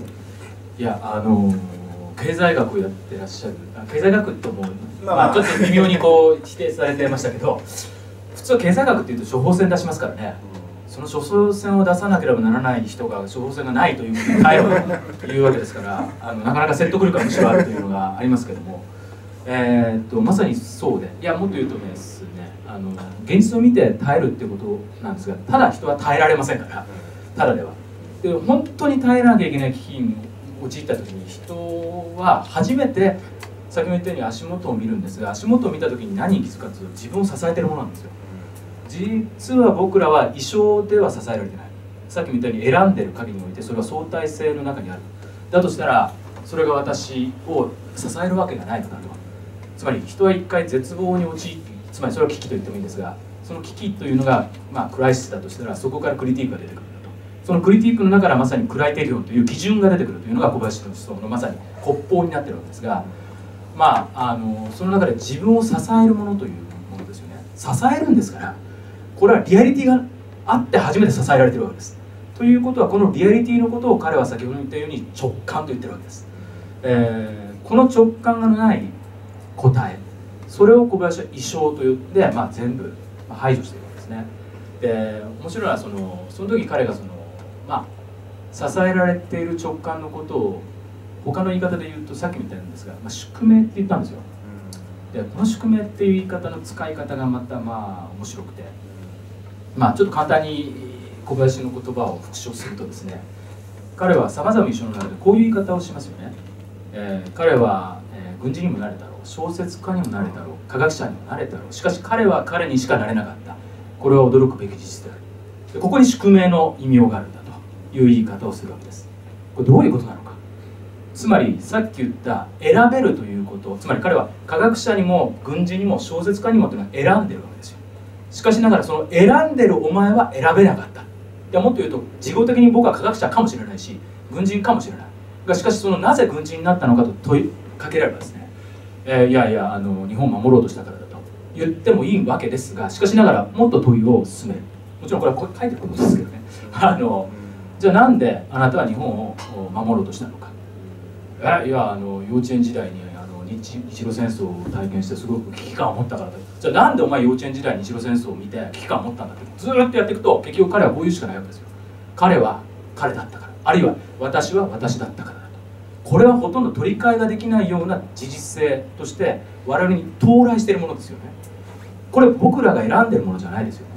いや経済学をやってらっしゃる、経済学とも、まあ、ちょっと微妙にこう否定されてましたけど普通は経済学っていうと処方箋出しますからね、その処方箋を出さなければならない人が処方箋がないという態度を言うわけですからなかなか説得力がむしろあるというのがありますけども。まさにそうで、いやもっと言うとですね、現実を見て耐えるってことなんですが、ただ人は耐えられませんから、ただではで本当に耐えなきゃいけない危機に陥った時に、人は初めて先ほど言ったように足元を見るんですが、足元を見た時に何に気づかず自分を支えてるものなんですよ。実は僕らは一生では支えられてない。さっきも言ったように選んでる限りにおいてそれは相対性の中にある。だとしたらそれが私を支えるわけがないのだと。つまり人は一回絶望に陥って、つまりそれは危機と言ってもいいんですが、その危機というのが、まあ、クライシスだとしたらそこからクリティークが出てくるんだと。そのクリティークの中からまさにクライテリオンという基準が出てくるというのが小林の思想のまさに骨法になってるわけですが、まあ、その中で自分を支えるものというものですよね。支えるんですから、これはリアリティがあって初めて支えられてるわけです。ということはこのリアリティのことを彼は先ほど言ったように直感と言ってるわけです。この直感がない答え、それを小林は意匠と言って、まあ、全部排除していくんですね。で面白いのはその時彼がまあ、支えられている直感のことを他の言い方で言うとさっきみたいなんですが、まあ、宿命って言ったんですよ。でこの宿命っていう言い方の使い方がまたまあ面白くて、まあ、ちょっと簡単に小林の言葉を復唱するとですね、彼はさまざまな意匠の中でこういう言い方をしますよね。彼は軍人にもなれたろう、小説家にもなれたろう、科学者にもなれたろう、しかし彼は彼にしかなれなかった、これは驚くべき事実である。でここに宿命の異名があるんだという言い方をするわけです。これどういうことなのか、つまりさっき言った選べるという言こと、つまり彼は科学者にも軍人にも小説家にもというのは選んでるわけですよ。しかしながらその選んでるお前は選べなかった。でもっと言うと、自己的に僕は科学者かもしれないし軍人かもしれないが、しかしそのなぜ軍人になったのかと問いかけらればですね、いやいや日本を守ろうとしたからだと言ってもいいわけですが、しかしながらもっと問いを進める。もちろんこれは書いてることですけどねじゃあなんであなたは日本を守ろうとしたのか。いや幼稚園時代に日露戦争を体験してすごく危機感を持ったからだ。じゃあなんでお前幼稚園時代に日露戦争を見て危機感を持ったんだってずっとやっていくと、結局彼はこういうしかないわけですよ。彼は彼だったから、あるいは私は私だったからだと。これはほとんど取り替えができないような事実性として我々に到来しているものですよね。これ僕らが選んでるものじゃないですよね。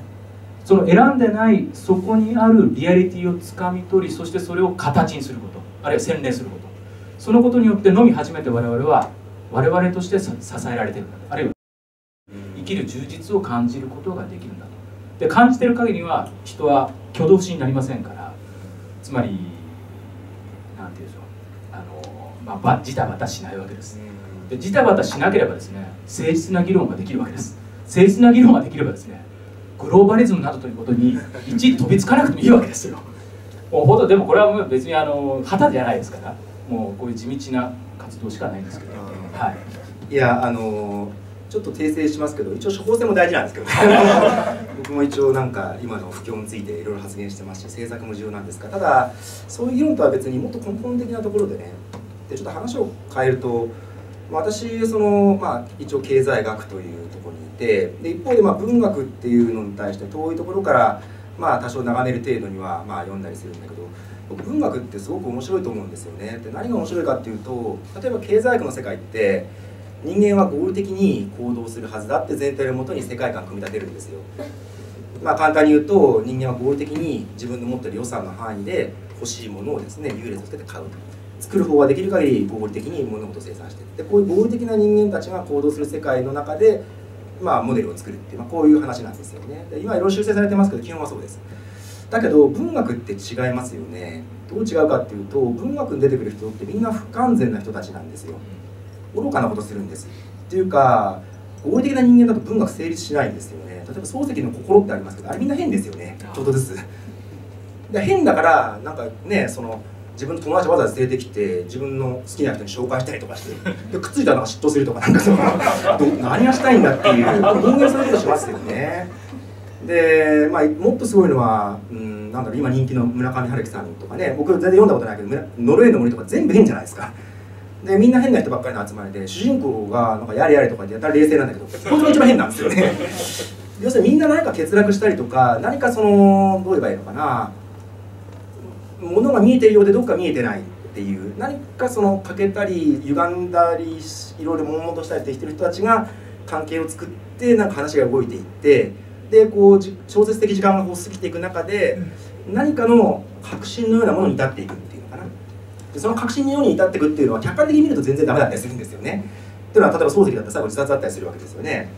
その選んでないそこにあるリアリティをつかみ取り、そしてそれを形にすること、あるいは洗練すること、そのことによってのみ初めて我々として支えられているんだと、あるいは生きる充実を感じることができるんだと。で感じてる限りは人は挙動不審になりませんから、つまり何て言うんでしょう、ジタバタしないわけです。でジタバタしなければですね、誠実な議論ができるわけです。誠実な議論ができればですね、グローバリズムなどということにいちいち飛びつかなくてもいいわけですよ。ほとでもこれはもう別に旗じゃないですから、もうこういう地道な活動しかないんですけど、はい、いやちょっと訂正しますけど、一応処方箋も大事なんですけど僕も一応なんか今の不況についていろいろ発言してますし、政策も重要なんですが、ただそういう議論とは別にもっと根本的なところでね、でちょっと話を変えると、私一応経済学というところにいて、で一方で文学っていうのに対して遠いところから多少眺める程度には読んだりするんだけど、僕文学ってすごく面白いと思うんですよね。で何が面白いかっていうと、例えば経済学の世界って人間は合理的に行動するはずだって前提のもとに世界観を組み立てるんですよ。簡単に言うと、人間は合理的に自分の持ってる予算の範囲で欲しいものをですね、優劣をつけて買うと。作る方はできる限り合理的に物事を生産している。でこういう合理的な人間たちが行動する世界の中でモデルを作るっていう、こういう話なんですよね。で今いろいろ修正されてますけど、基本はそうです。だけど文学って違いますよね。どう違うかっていうと、文学に出てくる人ってみんな不完全な人たちなんですよ。愚かなことするんです。っていうか合理的な人間だと文学成立しないんですよね。例えば漱石の心ってありますけど、あれみんな変ですよね。ちょっとずつ変だから、なんかね、自分の友達わざわざ連れてきて自分の好きな人に紹介したりとかして、でくっついたら嫉妬するとか、なんか何がしたいんだっていう、人間そういうことしますよね。でもっとすごいのは、なんだろう、今人気の村上春樹さんとかね、僕全然読んだことないけど「ノルウェーの森」とか全部変じゃないですか。でみんな変な人ばっかりの集まりで、主人公がなんかやれやれとか言ってやったら冷静なんだけど、本当に一番変なんですよね要するにみんな何か欠落したりとか、何かどう言えばいいのかな、物が見えてるようでどっか見えてないっていう、何か欠けたり歪んだりいろいろ悶々としたりってしてる人たちが関係を作って、なんか話が動いていって、でこう小説的時間が過ぎていく中で、何かの確信のようなものに至っていくっていうのかな。でその確信のように至っていくっていうのは客観的に見ると全然ダメだったりするんですよね。というのは、例えば漱石だったら最後自殺だったりするわけですよね。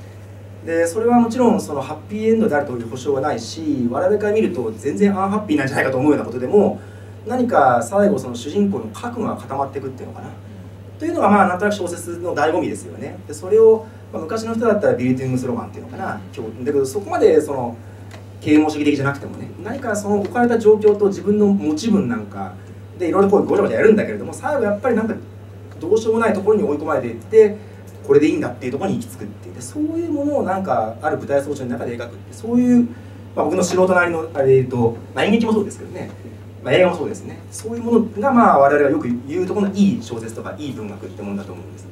でそれはもちろんハッピーエンドであるという保証はないし、我々から見ると全然アンハッピーなんじゃないかと思うようなことでも、何か最後主人公の核が固まっていくっていうのかな、というのがなんとなく小説の醍醐味ですよね。でそれを昔の人だったらビルディングスロマンっていうのかな、だけどそこまで啓蒙主義的じゃなくてもね、何か置かれた状況と自分の持ち分なんかでいろいろこうごちゃごちゃやるんだけれども、最後やっぱりなんかどうしようもないところに追い込まれていって、これでいいんだっていうところに行き着くっていう、でそういうものをなんかある舞台装置の中で描くって、そういう、僕の素人なりのあれで言うと、演劇もそうですけどね、映画もそうですね、そういうものが我々がよく言うところのいい小説とかいい文学ってもんだと思うんです。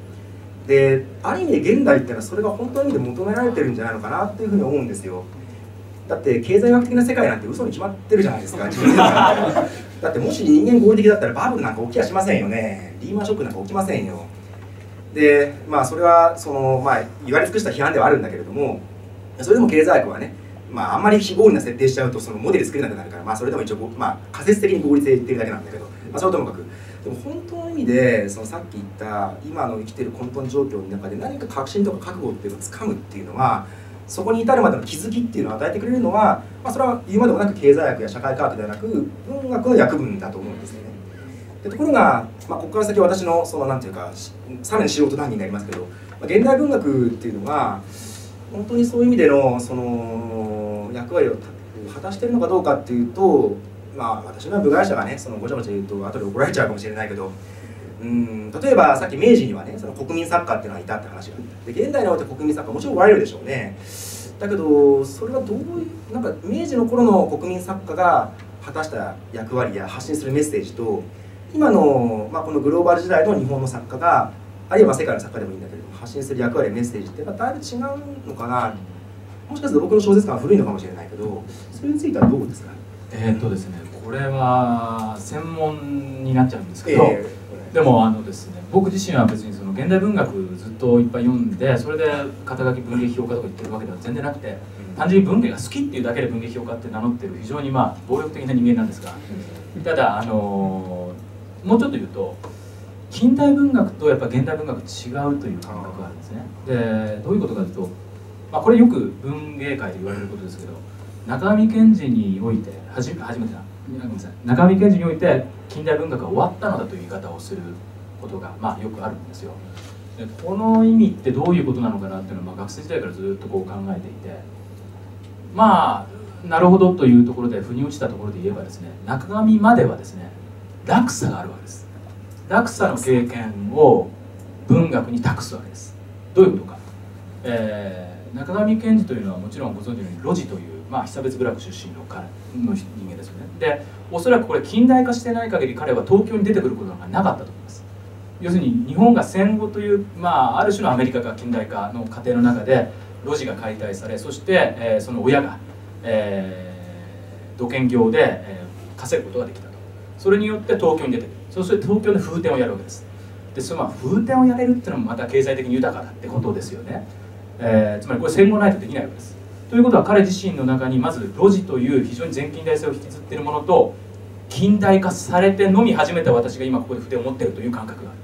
である意味で現代っていうのはそれが本当の意味で求められてるんじゃないのかなっていうふうに思うんですよ。だって経済学的な世界なんて嘘に決まってるじゃないですかだってもし人間合理的だったらバブルなんか起きやしませんよね。リーマンショックなんか起きませんよ。でそれは言われ尽くした批判ではあるんだけれども、それでも経済学はね、あんまり非合理な設定しちゃうとモデル作れなくなるから、それでも一応仮説的に合理性言ってるだけなんだけど、それともかくでも本当の意味でさっき言った今の生きてる混沌状況の中で何か確信とか覚悟っていうのをつかむっていうのは、そこに至るまでの気づきっていうのを与えてくれるのは、それは言うまでもなく経済学や社会科学ではなく文学の役分だと思うんですよね。でところが、まあ、ここから先は私のそのなんていうかさらに素人談義になりますけど、まあ、現代文学っていうのが本当にそういう意味でのその役割を果たしてるのかどうかっていうと、まあ、私の部外者がねそのごちゃごちゃ言うと後で怒られちゃうかもしれないけど、例えばさっき明治にはねその国民作家っていうのがいたって話があって、現代において国民作家もちろんおられるでしょうね。だけどそれはどういうなんか明治の頃の国民作家が果たした役割や発信するメッセージと今の、まあ、このグローバル時代の日本の作家があるいは世界の作家でもいいんだけど発信する役割やメッセージってやっぱだいぶ違うのかな。もしかすると僕の小説感は古いのかもしれないけど、それについてはどうですか？ですね、これは専門になっちゃうんですけど、でもですね、僕自身は別にその現代文学ずっといっぱい読んでそれで肩書き文芸評価とか言ってるわけでは全然なくて、単純に文芸が好きっていうだけで文芸評価って名乗ってる非常にまあ暴力的な人間なんですが、ただもうちょっと言うと近代文学とやっぱ現代文学違うという感覚があるんですね。でどういうことかというと、まあ、これよく文芸界で言われることですけど、中上賢治において中上賢治において近代文学が終わったのだという言い方をすることが、まあ、よくあるんですよ。でこの意味ってどういうことなのかなっていうのは、まあ、学生時代からずっとこう考えていて、まあなるほどというところで腑に落ちたところで言えばですね、中上まではですね落差があるわけです。落差の経験を文学に託すわけです。どういうことか、中上賢治というのはもちろんご存知のようにロジというまあ被差別部落出身の人間ですよね。でおそらくこれ近代化してない限り彼は東京に出てくることなんかなかったと思います。要するに日本が戦後という、まあ、ある種のアメリカが近代化の過程の中で路地が解体され、そして、その親が、土建業で、稼ぐことができたと。それによって東京に出てくる。そうすると東京で風天をやるわけです。でそのまあ風天をやれるっていうのもまた経済的に豊かだってことですよね。つまりこれ戦後ないとできないわけです。ということは彼自身の中にまずロジという非常に全近代性を引きずっているものと、近代化されてのみ始めた私が今ここで筆を持っているという感覚がある。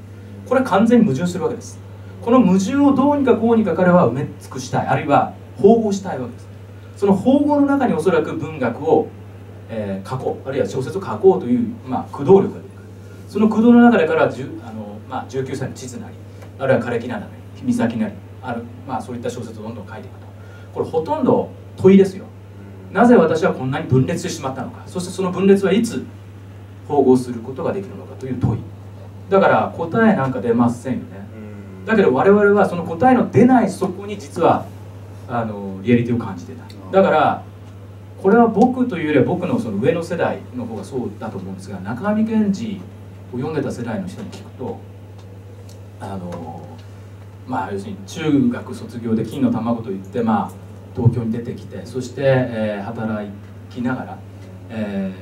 これは完全に矛盾するわけです。この矛盾をどうにかこうにか彼は埋め尽くしたい、あるいは縫合したいわけです。その縫合の中におそらく文学を、書こう、あるいは小説を書こうという、まあ、駆動力が出てくる。その駆動の中でからまあ、19歳の地図なり、あるいは枯れ木なり岬なり、まあ、そういった小説をどんどん書いていくと。これほとんど問いですよ。なぜ私はこんなに分裂してしまったのか、そしてその分裂はいつ縫合することができるのかという問いだから、答えなんか出ませんよね。だけど我々はその答えの出ないそこに実はリアリティを感じてた。だからこれは僕というよりは僕のその上の世代の方がそうだと思うんですが、中上賢治を読んでた世代の人に聞くとまあ要するに中学卒業で金の卵といってまあ東京に出てきて、そして、働きながら、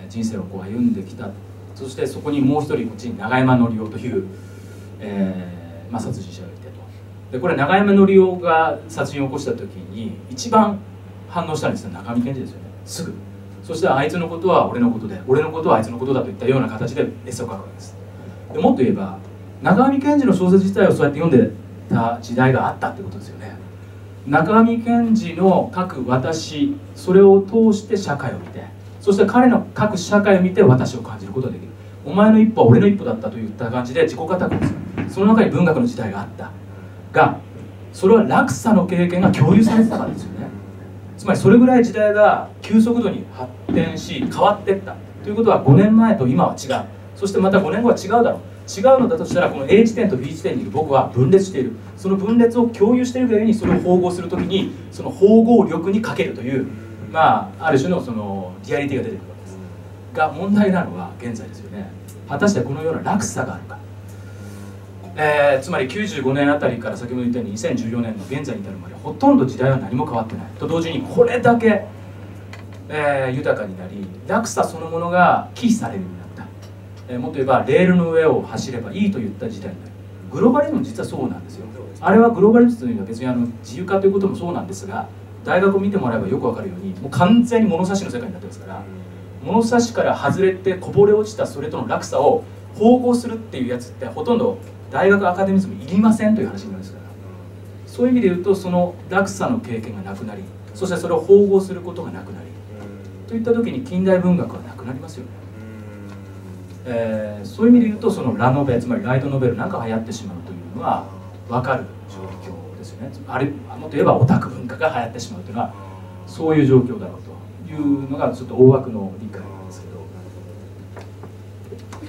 人生をこう歩んできた。そしてそこにもう一人こっちに永山則夫という、まあ、殺人者がいてと。でこれ永山則夫が殺人を起こした時に一番反応したんですよ、中上賢治ですよね、すぐ。そしてあいつのことは俺のことで、俺のことはあいつのことだといったような形でエッセイを書くわけです。でもっと言えば中上賢治の小説自体をそうやって読んでた時代があったってことですよね。中上賢治の書く私、それを通して社会を見て、そして彼の書く社会を見て私を感じることができる。お前の一歩は俺の一歩だったといった感じで自己語るんですよ。その中に文学の時代があったが、それは落差の経験が共有されてたからですよね。つまりそれぐらい時代が急速度に発展し変わっていったということは、5年前と今は違う、そしてまた5年後は違うだろう。違うのだとしたら、この A 地点と B 地点にいる僕は分裂している。その分裂を共有している上にそれを縫合するときにその縫合力に欠けるという、まあ、ある種のそのリアリティが出てくるわけですが、問題なのは現在ですよね。果たしてこのような落差があるか、つまり95年あたりから先ほど言ったように2014年の現在に至るまでほとんど時代は何も変わってないと同時に、これだけ、豊かになり落差そのものが忌避されるようになる。もっと言えばレールの上を走ればいいといった時代になる。グローバリズム実はそうなんですよ。あれはグローバリズムというのは別に自由化ということもそうなんですが、大学を見てもらえばよく分かるようにもう完全に物差しの世界になってますから、物差しから外れてこぼれ落ちたそれとの落差を縫合するっていうやつってほとんど大学アカデミズムいりませんという話になるんですから、そういう意味で言うとその落差の経験がなくなり、そしてそれを縫合することがなくなりといった時に近代文学はなくなりますよね。そういう意味で言うとそのラノベつまりライトノベルなんかが流行ってしまうというのは分かる状況ですよね。あれもっと言えばオタク文化が流行ってしまうというのはそういう状況だろうというのがちょっと大枠の理解なんですけど。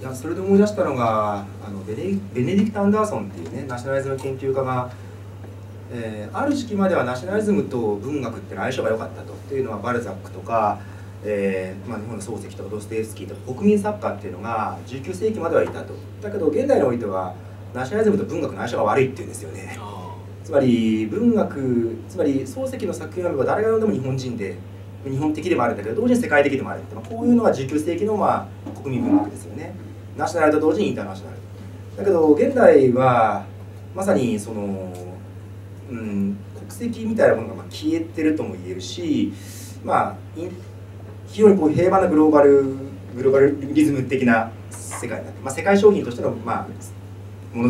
いやそれで思い出したのがベネディクト・アンダーソンっていうねナショナリズム研究家が、ある時期まではナショナリズムと文学ってのは相性が良かったと。っていうのはバルザックとか、日本の漱石とかドストエフスキーとか国民作家っていうのが19世紀まではいたと。だけど現代においてはナショナリズムと文学の相性が悪いっていうんですよね。つまり漱石の作品を読めば誰が読んでも日本人で。日本的でもあるんだけど同時に世界的でもあるって、こういうのが19世紀の国民文学ですよね。ナショナルと同時にインターナショナルだけど現代はまさにその、国籍みたいなものが消えてるとも言えるし、非常にこう平和なグローバリズム的な世界になって、世界商品としてのもの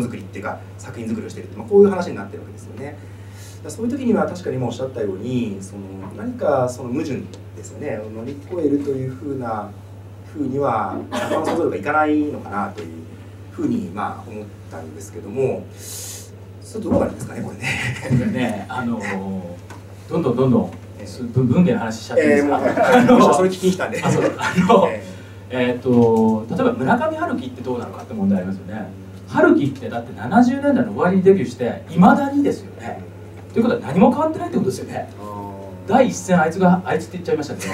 づくりっていうか作品作りをしてるって、こういう話になってるわけですよね。そういう時には確かに今おっしゃったように何かその矛盾ですよね乗り越えるというふうには頭の想像力がいかないのかなというふうに思ったんですけども、それどうなんですかねこれね。これねどんどん文芸の話しちゃっていいですか。それ聞きに来たんで。例えば村上春樹ってどうなのかって問題ありますよね。春樹ってだって70年代の終わりにデビューしていまだにですよね。ということは何も変わってないってことですよね。第一線あいつって言っちゃいましたけど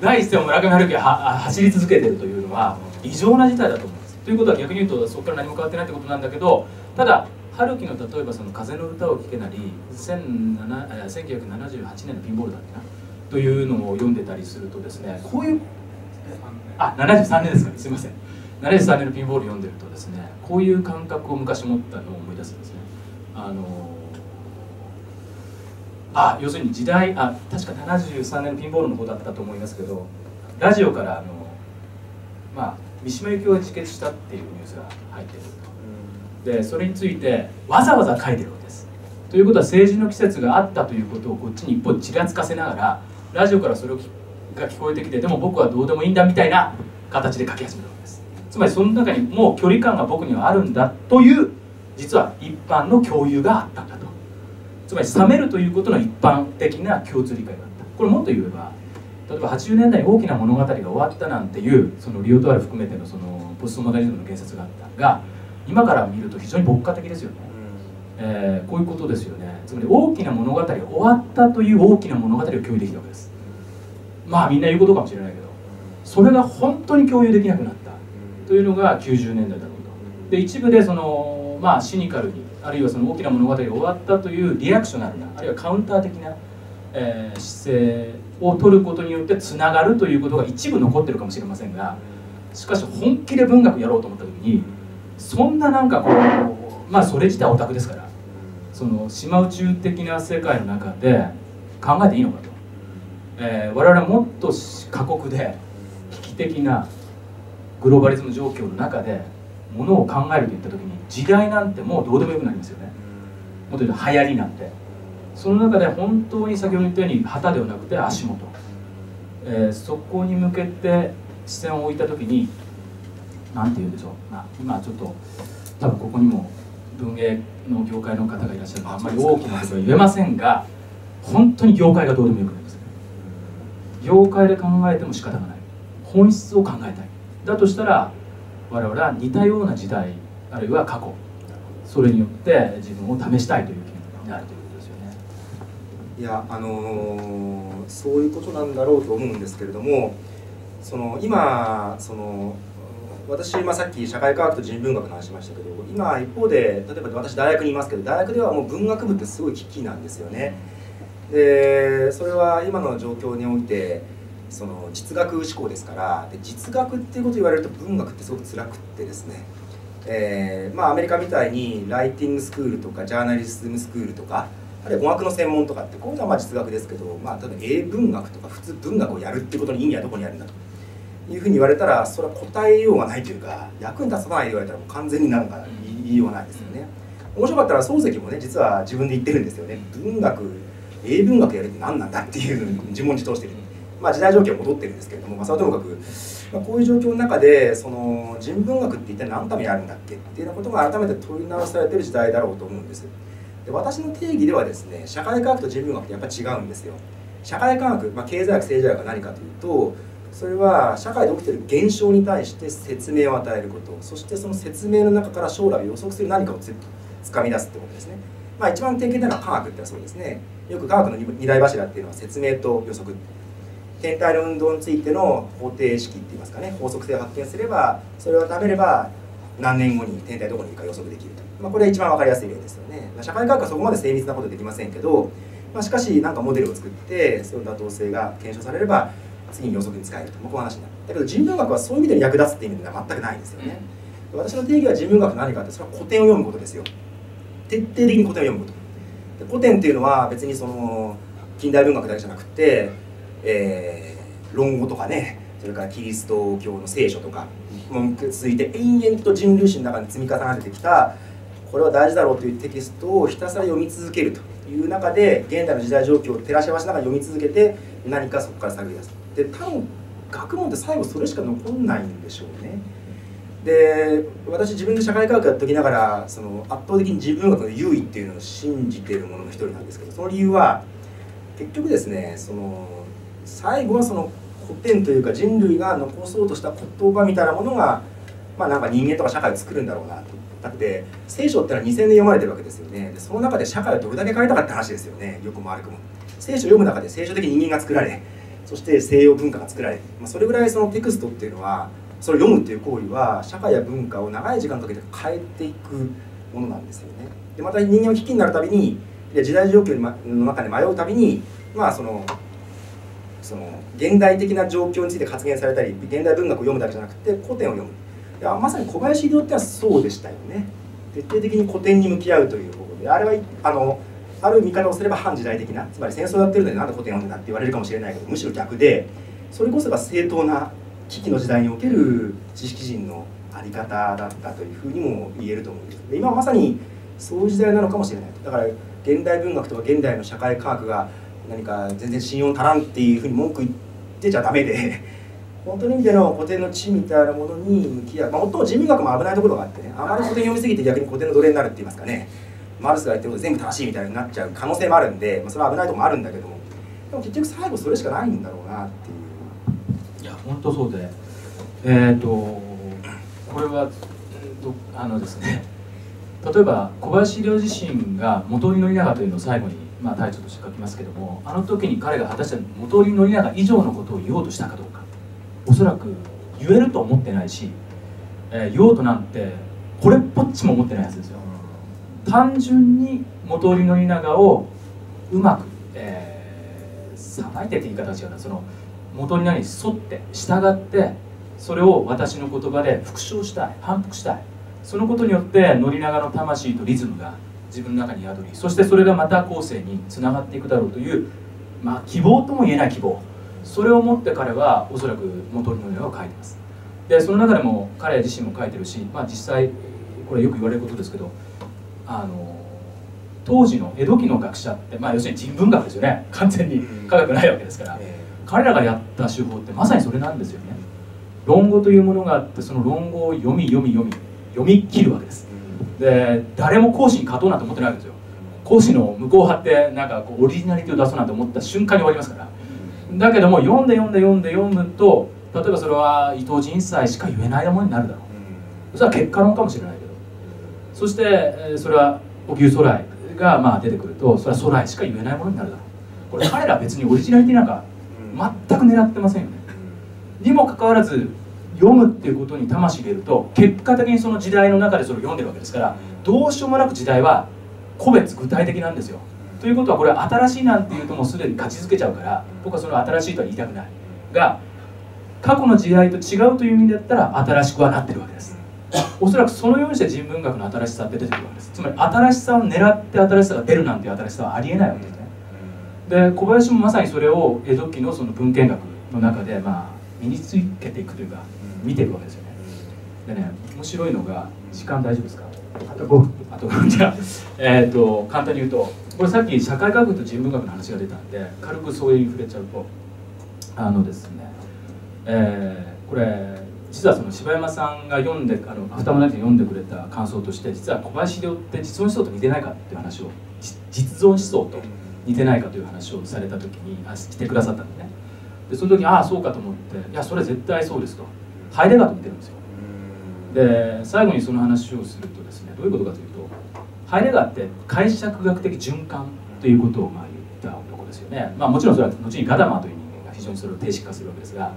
第一線を村上春樹が走り続けてるというのは異常な事態だと思うんです。ということは逆に言うとそこから何も変わってないってことなんだけど、ただ春樹の例えばその「風の歌を聴け」なり1978年の「ピンボール」だっけなというのを読んでたりするとですね、こういう73年ですかね、すいません73年の「ピンボール」読んでるとですね、こういう感覚を昔持ったのを思い出すんですね。要するに時代確か73年のピンボールの方だったと思いますけど、ラジオから三島由紀夫が自決したっていうニュースが入っていると。でそれについてわざわざ書いてるわけです。ということは政治の季節があったということをこっちに一方ちらつかせながらラジオからそれが聞こえてきて、でも僕はどうでもいいんだみたいな形で書き始めるわけです。つまりその中にもう距離感が僕にはあるんだという実は一般の共有があったんだと。つまり冷めるということの一般的な共通理解があった。これもっと言えば例えば80年代に大きな物語が終わったなんていうそのリオトワール含めてのそのポストモダリズムの言説があったが、今から見ると非常に牧歌的ですよね。こういうことですよね。つまり大きな物語が終わったという大きな物語を共有できたわけです。みんな言うことかもしれないけどそれが本当に共有できなくなったというのが90年代だろうと。で一部でそのシニカルにあるいはその大きな物語が終わったというリアクショナルなあるいはカウンター的な、姿勢を取ることによってつながるということが一部残ってるかもしれませんが、しかし本気で文学やろうと思った時にそんななんかこうそれ自体オタクですからその島宇宙的な世界の中で考えていいのかと、我々はもっと過酷で危機的なグローバリズム状況の中でものを考えるといった時に時代なんてもうどうでもよくなりますよね。もっと言うと流行りなんてその中で本当に先ほど言ったように旗ではなくて足元、そこに向けて視線を置いた時に何て言うんでしょう、今ちょっと多分ここにも文芸の業界の方がいらっしゃるのであんまり大きなことは言えませんが本当に業界がどうでもよくなりますね。業界で考えても仕方がない本質を考えたい。だとしたら我々は似たような時代あるいは過去それによって自分を試したいという気になるということですよね。いやそういうことなんだろうと思うんですけれども、今私、さっき社会科学と人文学の話しましたけど今一方で例えば私大学にいますけど大学ではもう文学部ってすごい危機なんですよね。でそれは今の状況において実学志向ですから、で実学っていうことを言われると文学ってすごく辛くってですね、アメリカみたいにライティングスクールとかジャーナリズムスクールとかあるいは語学の専門とかってこういうのは実学ですけど、例えば英文学とか普通文学をやるっていうことに意味はどこにあるんだというふうに言われたらそれは答えようがないというか役に立たないと言われたらもう完全になんか言いようがないですよね。面白かったら漱石もね実は自分で言ってるんですよね。英文学やるって何なんだっていう自問自答してる。時代状況は戻ってるんですけれども、それはともかくこういう状況の中でその人文学って一体何のためにあるんだっけっていうようなことが改めて問い直されてる時代だろうと思うんです。で、私の定義ではですね、社会科学と人文学ってやっぱ違うんですよ。社会科学、経済学政治学は何かというと、それは社会で起きている現象に対して説明を与えること、そしてその説明の中から将来を予測する何かをつかみ出すってことですね。一番典型なのは科学ってのはそうですね。よく科学の二大柱っていうのは説明と予測。天体の運動についての方程式っていいますかね、法則性を発見すれば、それを食べれば何年後に天体どこにいるか予測できると、これは一番分かりやすい例ですよね。社会科学はそこまで精密なことできませんけど、しかし何かモデルを作ってその妥当性が検証されれば次に予測に使えると、こういう話になる。だけど人文学はそういう意味で役立つっていう意味では全くないんですよね。私の定義は人文学の何かって、それは古典を読むことですよ。徹底的に古典を読むこと。古典っていうのは別にその近代文学だけじゃなくて、論語とかね、それからキリスト教の聖書とか続いて延々と人類史の中に積み重なってきた、これは大事だろうというテキストをひたすら読み続けるという中で、現代の時代状況を照らし合わせながら読み続けて何かそこから探り出す。で、多分学問って最後それしか残んないんでしょうね。で、私自分で社会科学やっておきながら、その圧倒的に人文学の優位っていうのを信じているものの一人なんですけど、その理由は結局ですね、その最後はその古典というか人類が残そうとした言葉みたいなものが、なんか人間とか社会を作るんだろうなと。だって聖書ってのは2000年読まれてるわけですよね。で、その中で社会をどれだけ変えたかって話ですよね。よくも悪くも聖書を読む中で聖書的に人間が作られ、そして西洋文化が作られ、それぐらいそのテクストっていうのは、それを読むっていう行為は社会や文化を長い時間かけて変えていくものなんですよね。で、また人間の危機になるたびに、時代状況の中で迷うたびに、その現代的な状況について発言されたり、現代文学を読むだけじゃなくて古典を読む。まさに小林秀夫ってのはそうでしたよね。徹底的に古典に向き合うということで、あれはある見方をすれば反時代的な、つまり戦争やってるのになんで古典読んでなって言われるかもしれないけど、むしろ逆で、それこそが正当な危機の時代における知識人の在り方だったというふうにも言えると思うんです。で、今まさにそういう時代なのかもしれない。だから現代文学とか現代の社会科学が何か全然信用足らんっていうふうに文句言ってちゃダメで、本当に意味での古典の地みたいなものに向き合う。もっとも人文学も危ないところがあってね、あまり古典読みすぎて逆に古典の奴隷になるって言いますかね、マルクスが言ってること全部正しいみたいになっちゃう可能性もあるんで、それは危ないところもあるんだけども、でも結局最後それしかないんだろうなっていう。いや、本当そうで、これはですね、例えば小林秀夫自身が「元居宣長」というのを最後にタイトルとして書きますけども、あの時に彼が果たして元居宣長以上のことを言おうとしたかどうか、おそらく言えると思ってないし、言おうとなんてこれっぽっちも思ってないはずですよ。単純に元居宣長をうまくさばいてって言い方が違うな、その元居宣長に沿って従って、それを私の言葉で復唱したい、反復したい。そのことによって宣長の魂とリズムが自分の中に宿り、そしてそれがまた後世につながっていくだろうという、希望とも言えない希望、それを持って彼はおそらく元居宣長を書いてます。で、その中でも彼自身も書いてるし、実際これよく言われることですけど、当時の江戸期の学者って、要するに人文学ですよね。完全に科学ないわけですから、彼らがやった手法ってまさにそれなんですよね。論語というものがあって、その論語を読み切るわけです。で、誰も講師に勝とうなんて思ってないわけですよ。講師の向こう派ってオリジナリティを出そうなんて思った瞬間に終わりますから。だけども読むと、例えばそれは伊藤仁斎しか言えないものになるだろう。それは結果論かもしれないけど、そしてそれは荻生徂徠が出てくると、それは徂徠しか言えないものになるだろう。これ彼ら別にオリジナリティなんか全く狙ってませんよね。にもかかわらず読むっていうことに魂入れると、結果的にその時代の中でそれを読んでるわけですから、どうしようもなく時代は個別具体的なんですよ。ということは、これは新しいなんていうともうすでに価値づけちゃうから、僕はそれは新しいとは言いたくないが、過去の時代と違うという意味だったら新しくはなってるわけです。おそらくそのようにして人文学の新しさって出てくるわけです。つまり新しさを狙って新しさが出るなんていう新しさはありえないわけですね。で、小林もまさにそれを江戸期のその文献学の中で身につけていくというか、見ていくわけですよね。でね、面白いのが、時間大丈夫ですか？あと5分。じゃあ、簡単に言うと、これさっき社会科学と人文学の話が出たんで、軽くそういうに触れちゃうと、あのですね、これ実はその柴山さんが読んでアフターマナイトに読んでくれた感想として、実は小林陵って実存思想と似てないかっていう話を、実存思想と似てないかという話をされた時にしてくださったんでね。でその時にああそうかと思って、いやそれ絶対そうですと、ハイデガーと似てるんですよ。で最後にその話をするとですね、どういうことかというと、ハイデガーって解釈学的循環ということをまあ言ったところですよね。まあもちろんそれは後にガダマーという人間が非常にそれを定式化するわけですが、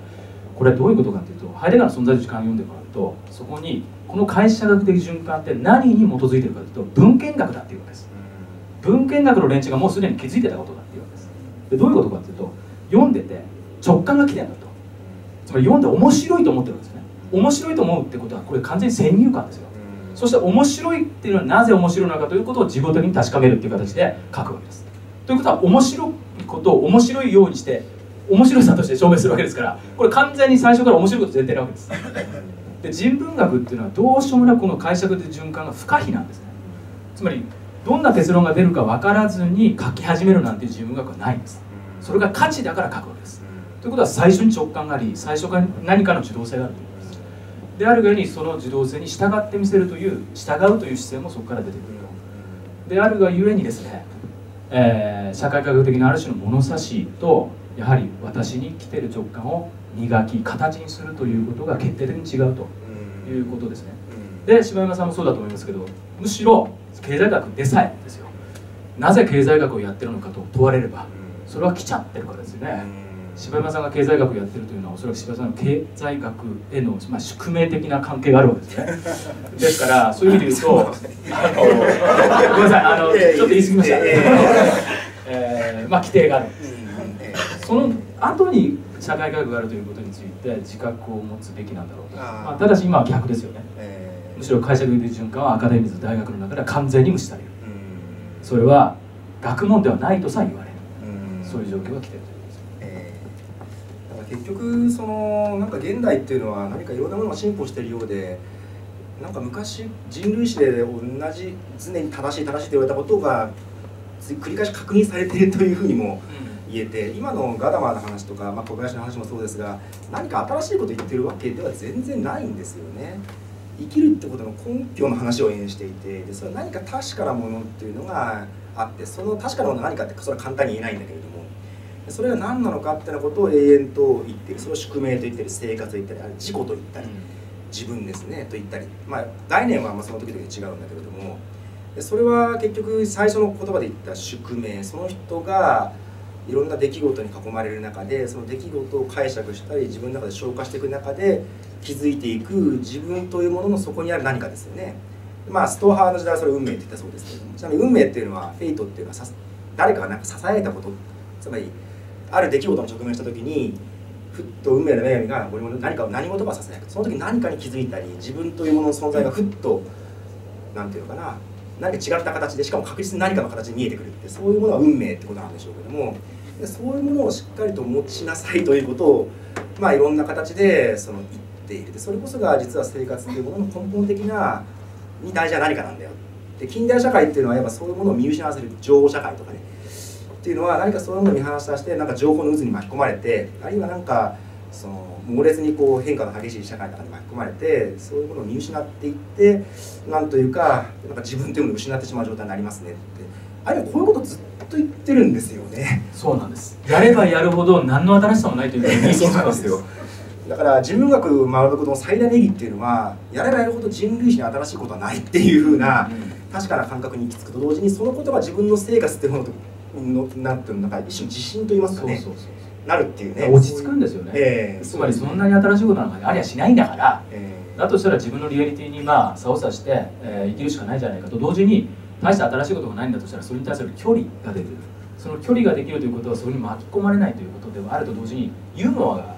これはどういうことかというと、ハイデガーの存在の時間を読んでもらうと、そこにこの解釈学的循環って何に基づいているかというと、文献学だっていうわけです。文献学の連中がもうすでに気づいてたことだっていうわけです。でどういうことかというと、読んでて直感が来てるんだと、つまり読んで面白いと思ってるんですね。面白いと思うってことはこれ完全に先入観ですよ。そして面白いっていうのはなぜ面白いのかということを自己的に確かめるっていう形で書くわけです。ということは面白いことを面白いようにして面白さとして証明するわけですから、これ完全に最初から面白いこと前提なわけです。で人文学っていうのはどうしようもなくこの解釈で循環が不可避なんですね。つまりどんな結論が出るか分からずに書き始めるなんていう人文学はないんです。それが価値だから書くわけです。ということは最初に直感があり、最初から何かの受動性があるということです。であるがゆえにその受動性に従ってみせるという、従うという姿勢もそこから出てくると。であるがゆえにですね、社会科学的なある種の物差しと、やはり私に来てる直感を磨き形にするということが決定的に違うということですね。で柴山さんもそうだと思いますけど、むしろ経済学でさえですよ、なぜ経済学をやってるのかと問われれば、それは来ちゃってるからですよね。柴山さんが経済学をやってるというのは、おそらく柴山さんの経済学への、まあ、宿命的な関係があるわけですね。ですからそういう意味で言うとごめんなさい、ちょっと言い過ぎました。まあ規定があるんです。その後に社会科学があるということについて自覚を持つべきなんだろうと。まあ、ただし今は逆ですよね。むしろ解釈的循環はアカデミーと大学の中では完全に無視される。それは学問ではないとさえ言われる。そういう状況が来てるということです。結局そのなんか現代っていうのは何かいろんなものが進歩しているようで、なんか昔人類史で同じ常に正しいと言われたことが繰り返し確認されているというふうにも言えて、今のガダマーの話とか、まあ、小林の話もそうですが、何か新しいこと言ってるわけでは全然ないんですよね。生きるってことの根拠の話を演していて、でそれは何か確かなものっていうのがあって、その確かなもの何かってそれは簡単に言えないんだけれども、それが何なのかっていうことを永遠と言ってる。それを宿命と言ってる、生活と言ったり、あるいは自己と言ったり、自分ですねと言ったり、まあ、概念はまあその時々違うんだけれども、でそれは結局最初の言葉で言った宿命、その人がいろんな出来事に囲まれる中で、その出来事を解釈したり自分の中で消化していく中で気づいていく自分というものの底にある何かですよね。まあストーハーの時代はそれ運命って言ったそうですけども、ちなみに運命っていうのはフェイトっていうのは誰かがなんか支えたこと、つまりある出来事に直面した時にふっと運命の女神が何事かを支えた、その時何かに気づいたり、自分というものの存在がふっと何ていうのかな、何か違った形で、しかも確実に何かの形に見えてくるって、そういうものは運命ってことなんでしょうけども。そういうものをしっかりと持ちなさいということを、まあ、いろんな形でその言っている。それこそが実は生活というものの根本的なに大事な何かなんだよ。で近代社会っていうのはやっぱそういうものを見失わせる、情報社会とかねっていうのは何かそういうものを見放して、なんか情報の渦に巻き込まれて、あるいはなんかその猛烈にこう変化の激しい社会の中に巻き込まれて、そういうものを見失っていって、なんというか、なんか自分というものを失ってしまう状態になりますねって、あるいはこういうことずっと言ってるんですよね。そうなんです。やればやるほど何の新しさもないというのがそうなんですよ。だから人文学学ぶことの最大の意義っていうのは、やればやるほど人類史に新しいことはないっていうふうな確かな感覚に行き着くと同時に、そのことが自分の生活っていうものとなんていうのか、一種の自信といいますかね、なるっていうね。落ち着くんですよね。つまりそんなに新しいことなんかありゃしないんだから、だとしたら自分のリアリティにまあ差を差して、生きるしかないじゃないかと同時に。大した新しいことがないんだとしたら、それに対する距離が出てる。その距離ができるということは、それに巻き込まれないということではあると同時に、ユーモアが、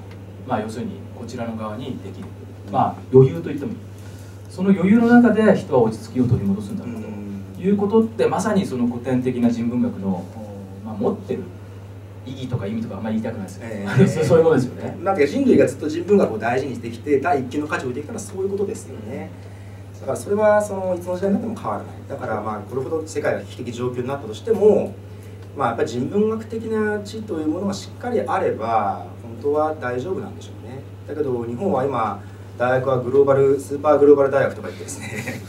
まあ、要するにこちらの側にできる、まあ、余裕といってもいい。その余裕の中で人は落ち着きを取り戻すんだろうということって、まさにその古典的な人文学の、まあ、持ってる意義とか意味とかあんまり言いたくないですよね。そういうものですよね。なんか人類がずっと人文学を大事にしてきて、第一級の価値を置いてきたのはそういうことですよね。だからそれはそのいつの時代になっても変わらない。だからまあこれほど世界が危機的状況になったとしても、まあ、やっぱり人文学的な知というものがしっかりあれば本当は大丈夫なんでしょうね。だけど日本は今大学はグローバルスーパーグローバル大学とか言ってですね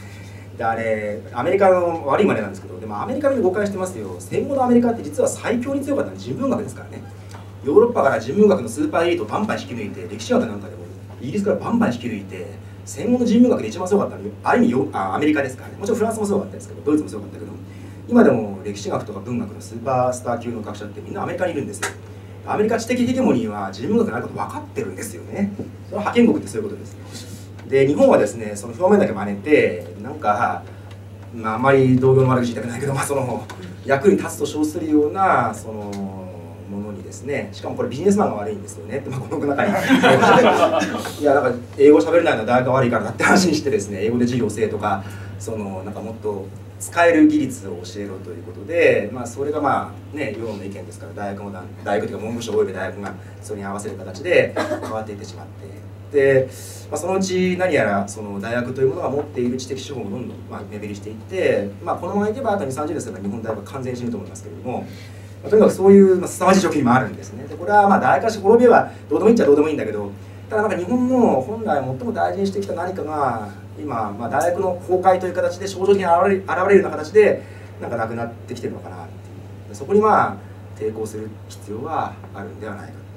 であれアメリカの悪い真似なんですけど、でもアメリカに誤解してますよ。戦後のアメリカって実は最強に強かったのは人文学ですからね。ヨーロッパから人文学のスーパーエリートをバンバン引き抜いて、歴史学なんかでもイギリスからバンバン引き抜いて、戦後の人文学で一番強かったのはある意味アメリカですからね。もちろんフランスも強かったですけどドイツも強かったけど、今でも歴史学とか文学のスーパースター級の学者ってみんなアメリカにいるんですよ。アメリカ知的ヘゲモニーは人文学のあること分かってるんですよね。それは覇権国ってそういうことです。で日本はですねその表面だけ真似てなんか、あんまり同業の悪口言いたくないけど、その役に立つと称するようなそのものにですね、しかもこれビジネスマンが悪いんですよねって、この中にいやなんか英語喋れないのは大学が悪いからだって話にしてですね、英語で授業せえとか、そのなんかもっと使える技術を教えろということで、それが世論の意見ですから、大学も大学というか文部省及び大学がそれに合わせる形で変わっていってしまってで、そのうち何やらその大学というものが持っている知的資本をどんどん目減りしていって、このままいけばあと 2、30年すれば日本大学は完全に死ぬと思いますけれども。とにかくそういう凄まじい状況にもあるんですね。でこれは大学が滅びればどうでもいいっちゃどうでもいいんだけど、ただなんか日本の本来最も大事にしてきた何かが今、大学の崩壊という形で症状的に現れるような形でなんかなくなってきてるのかなっていう、そこに抵抗する必要はあるんではないかと。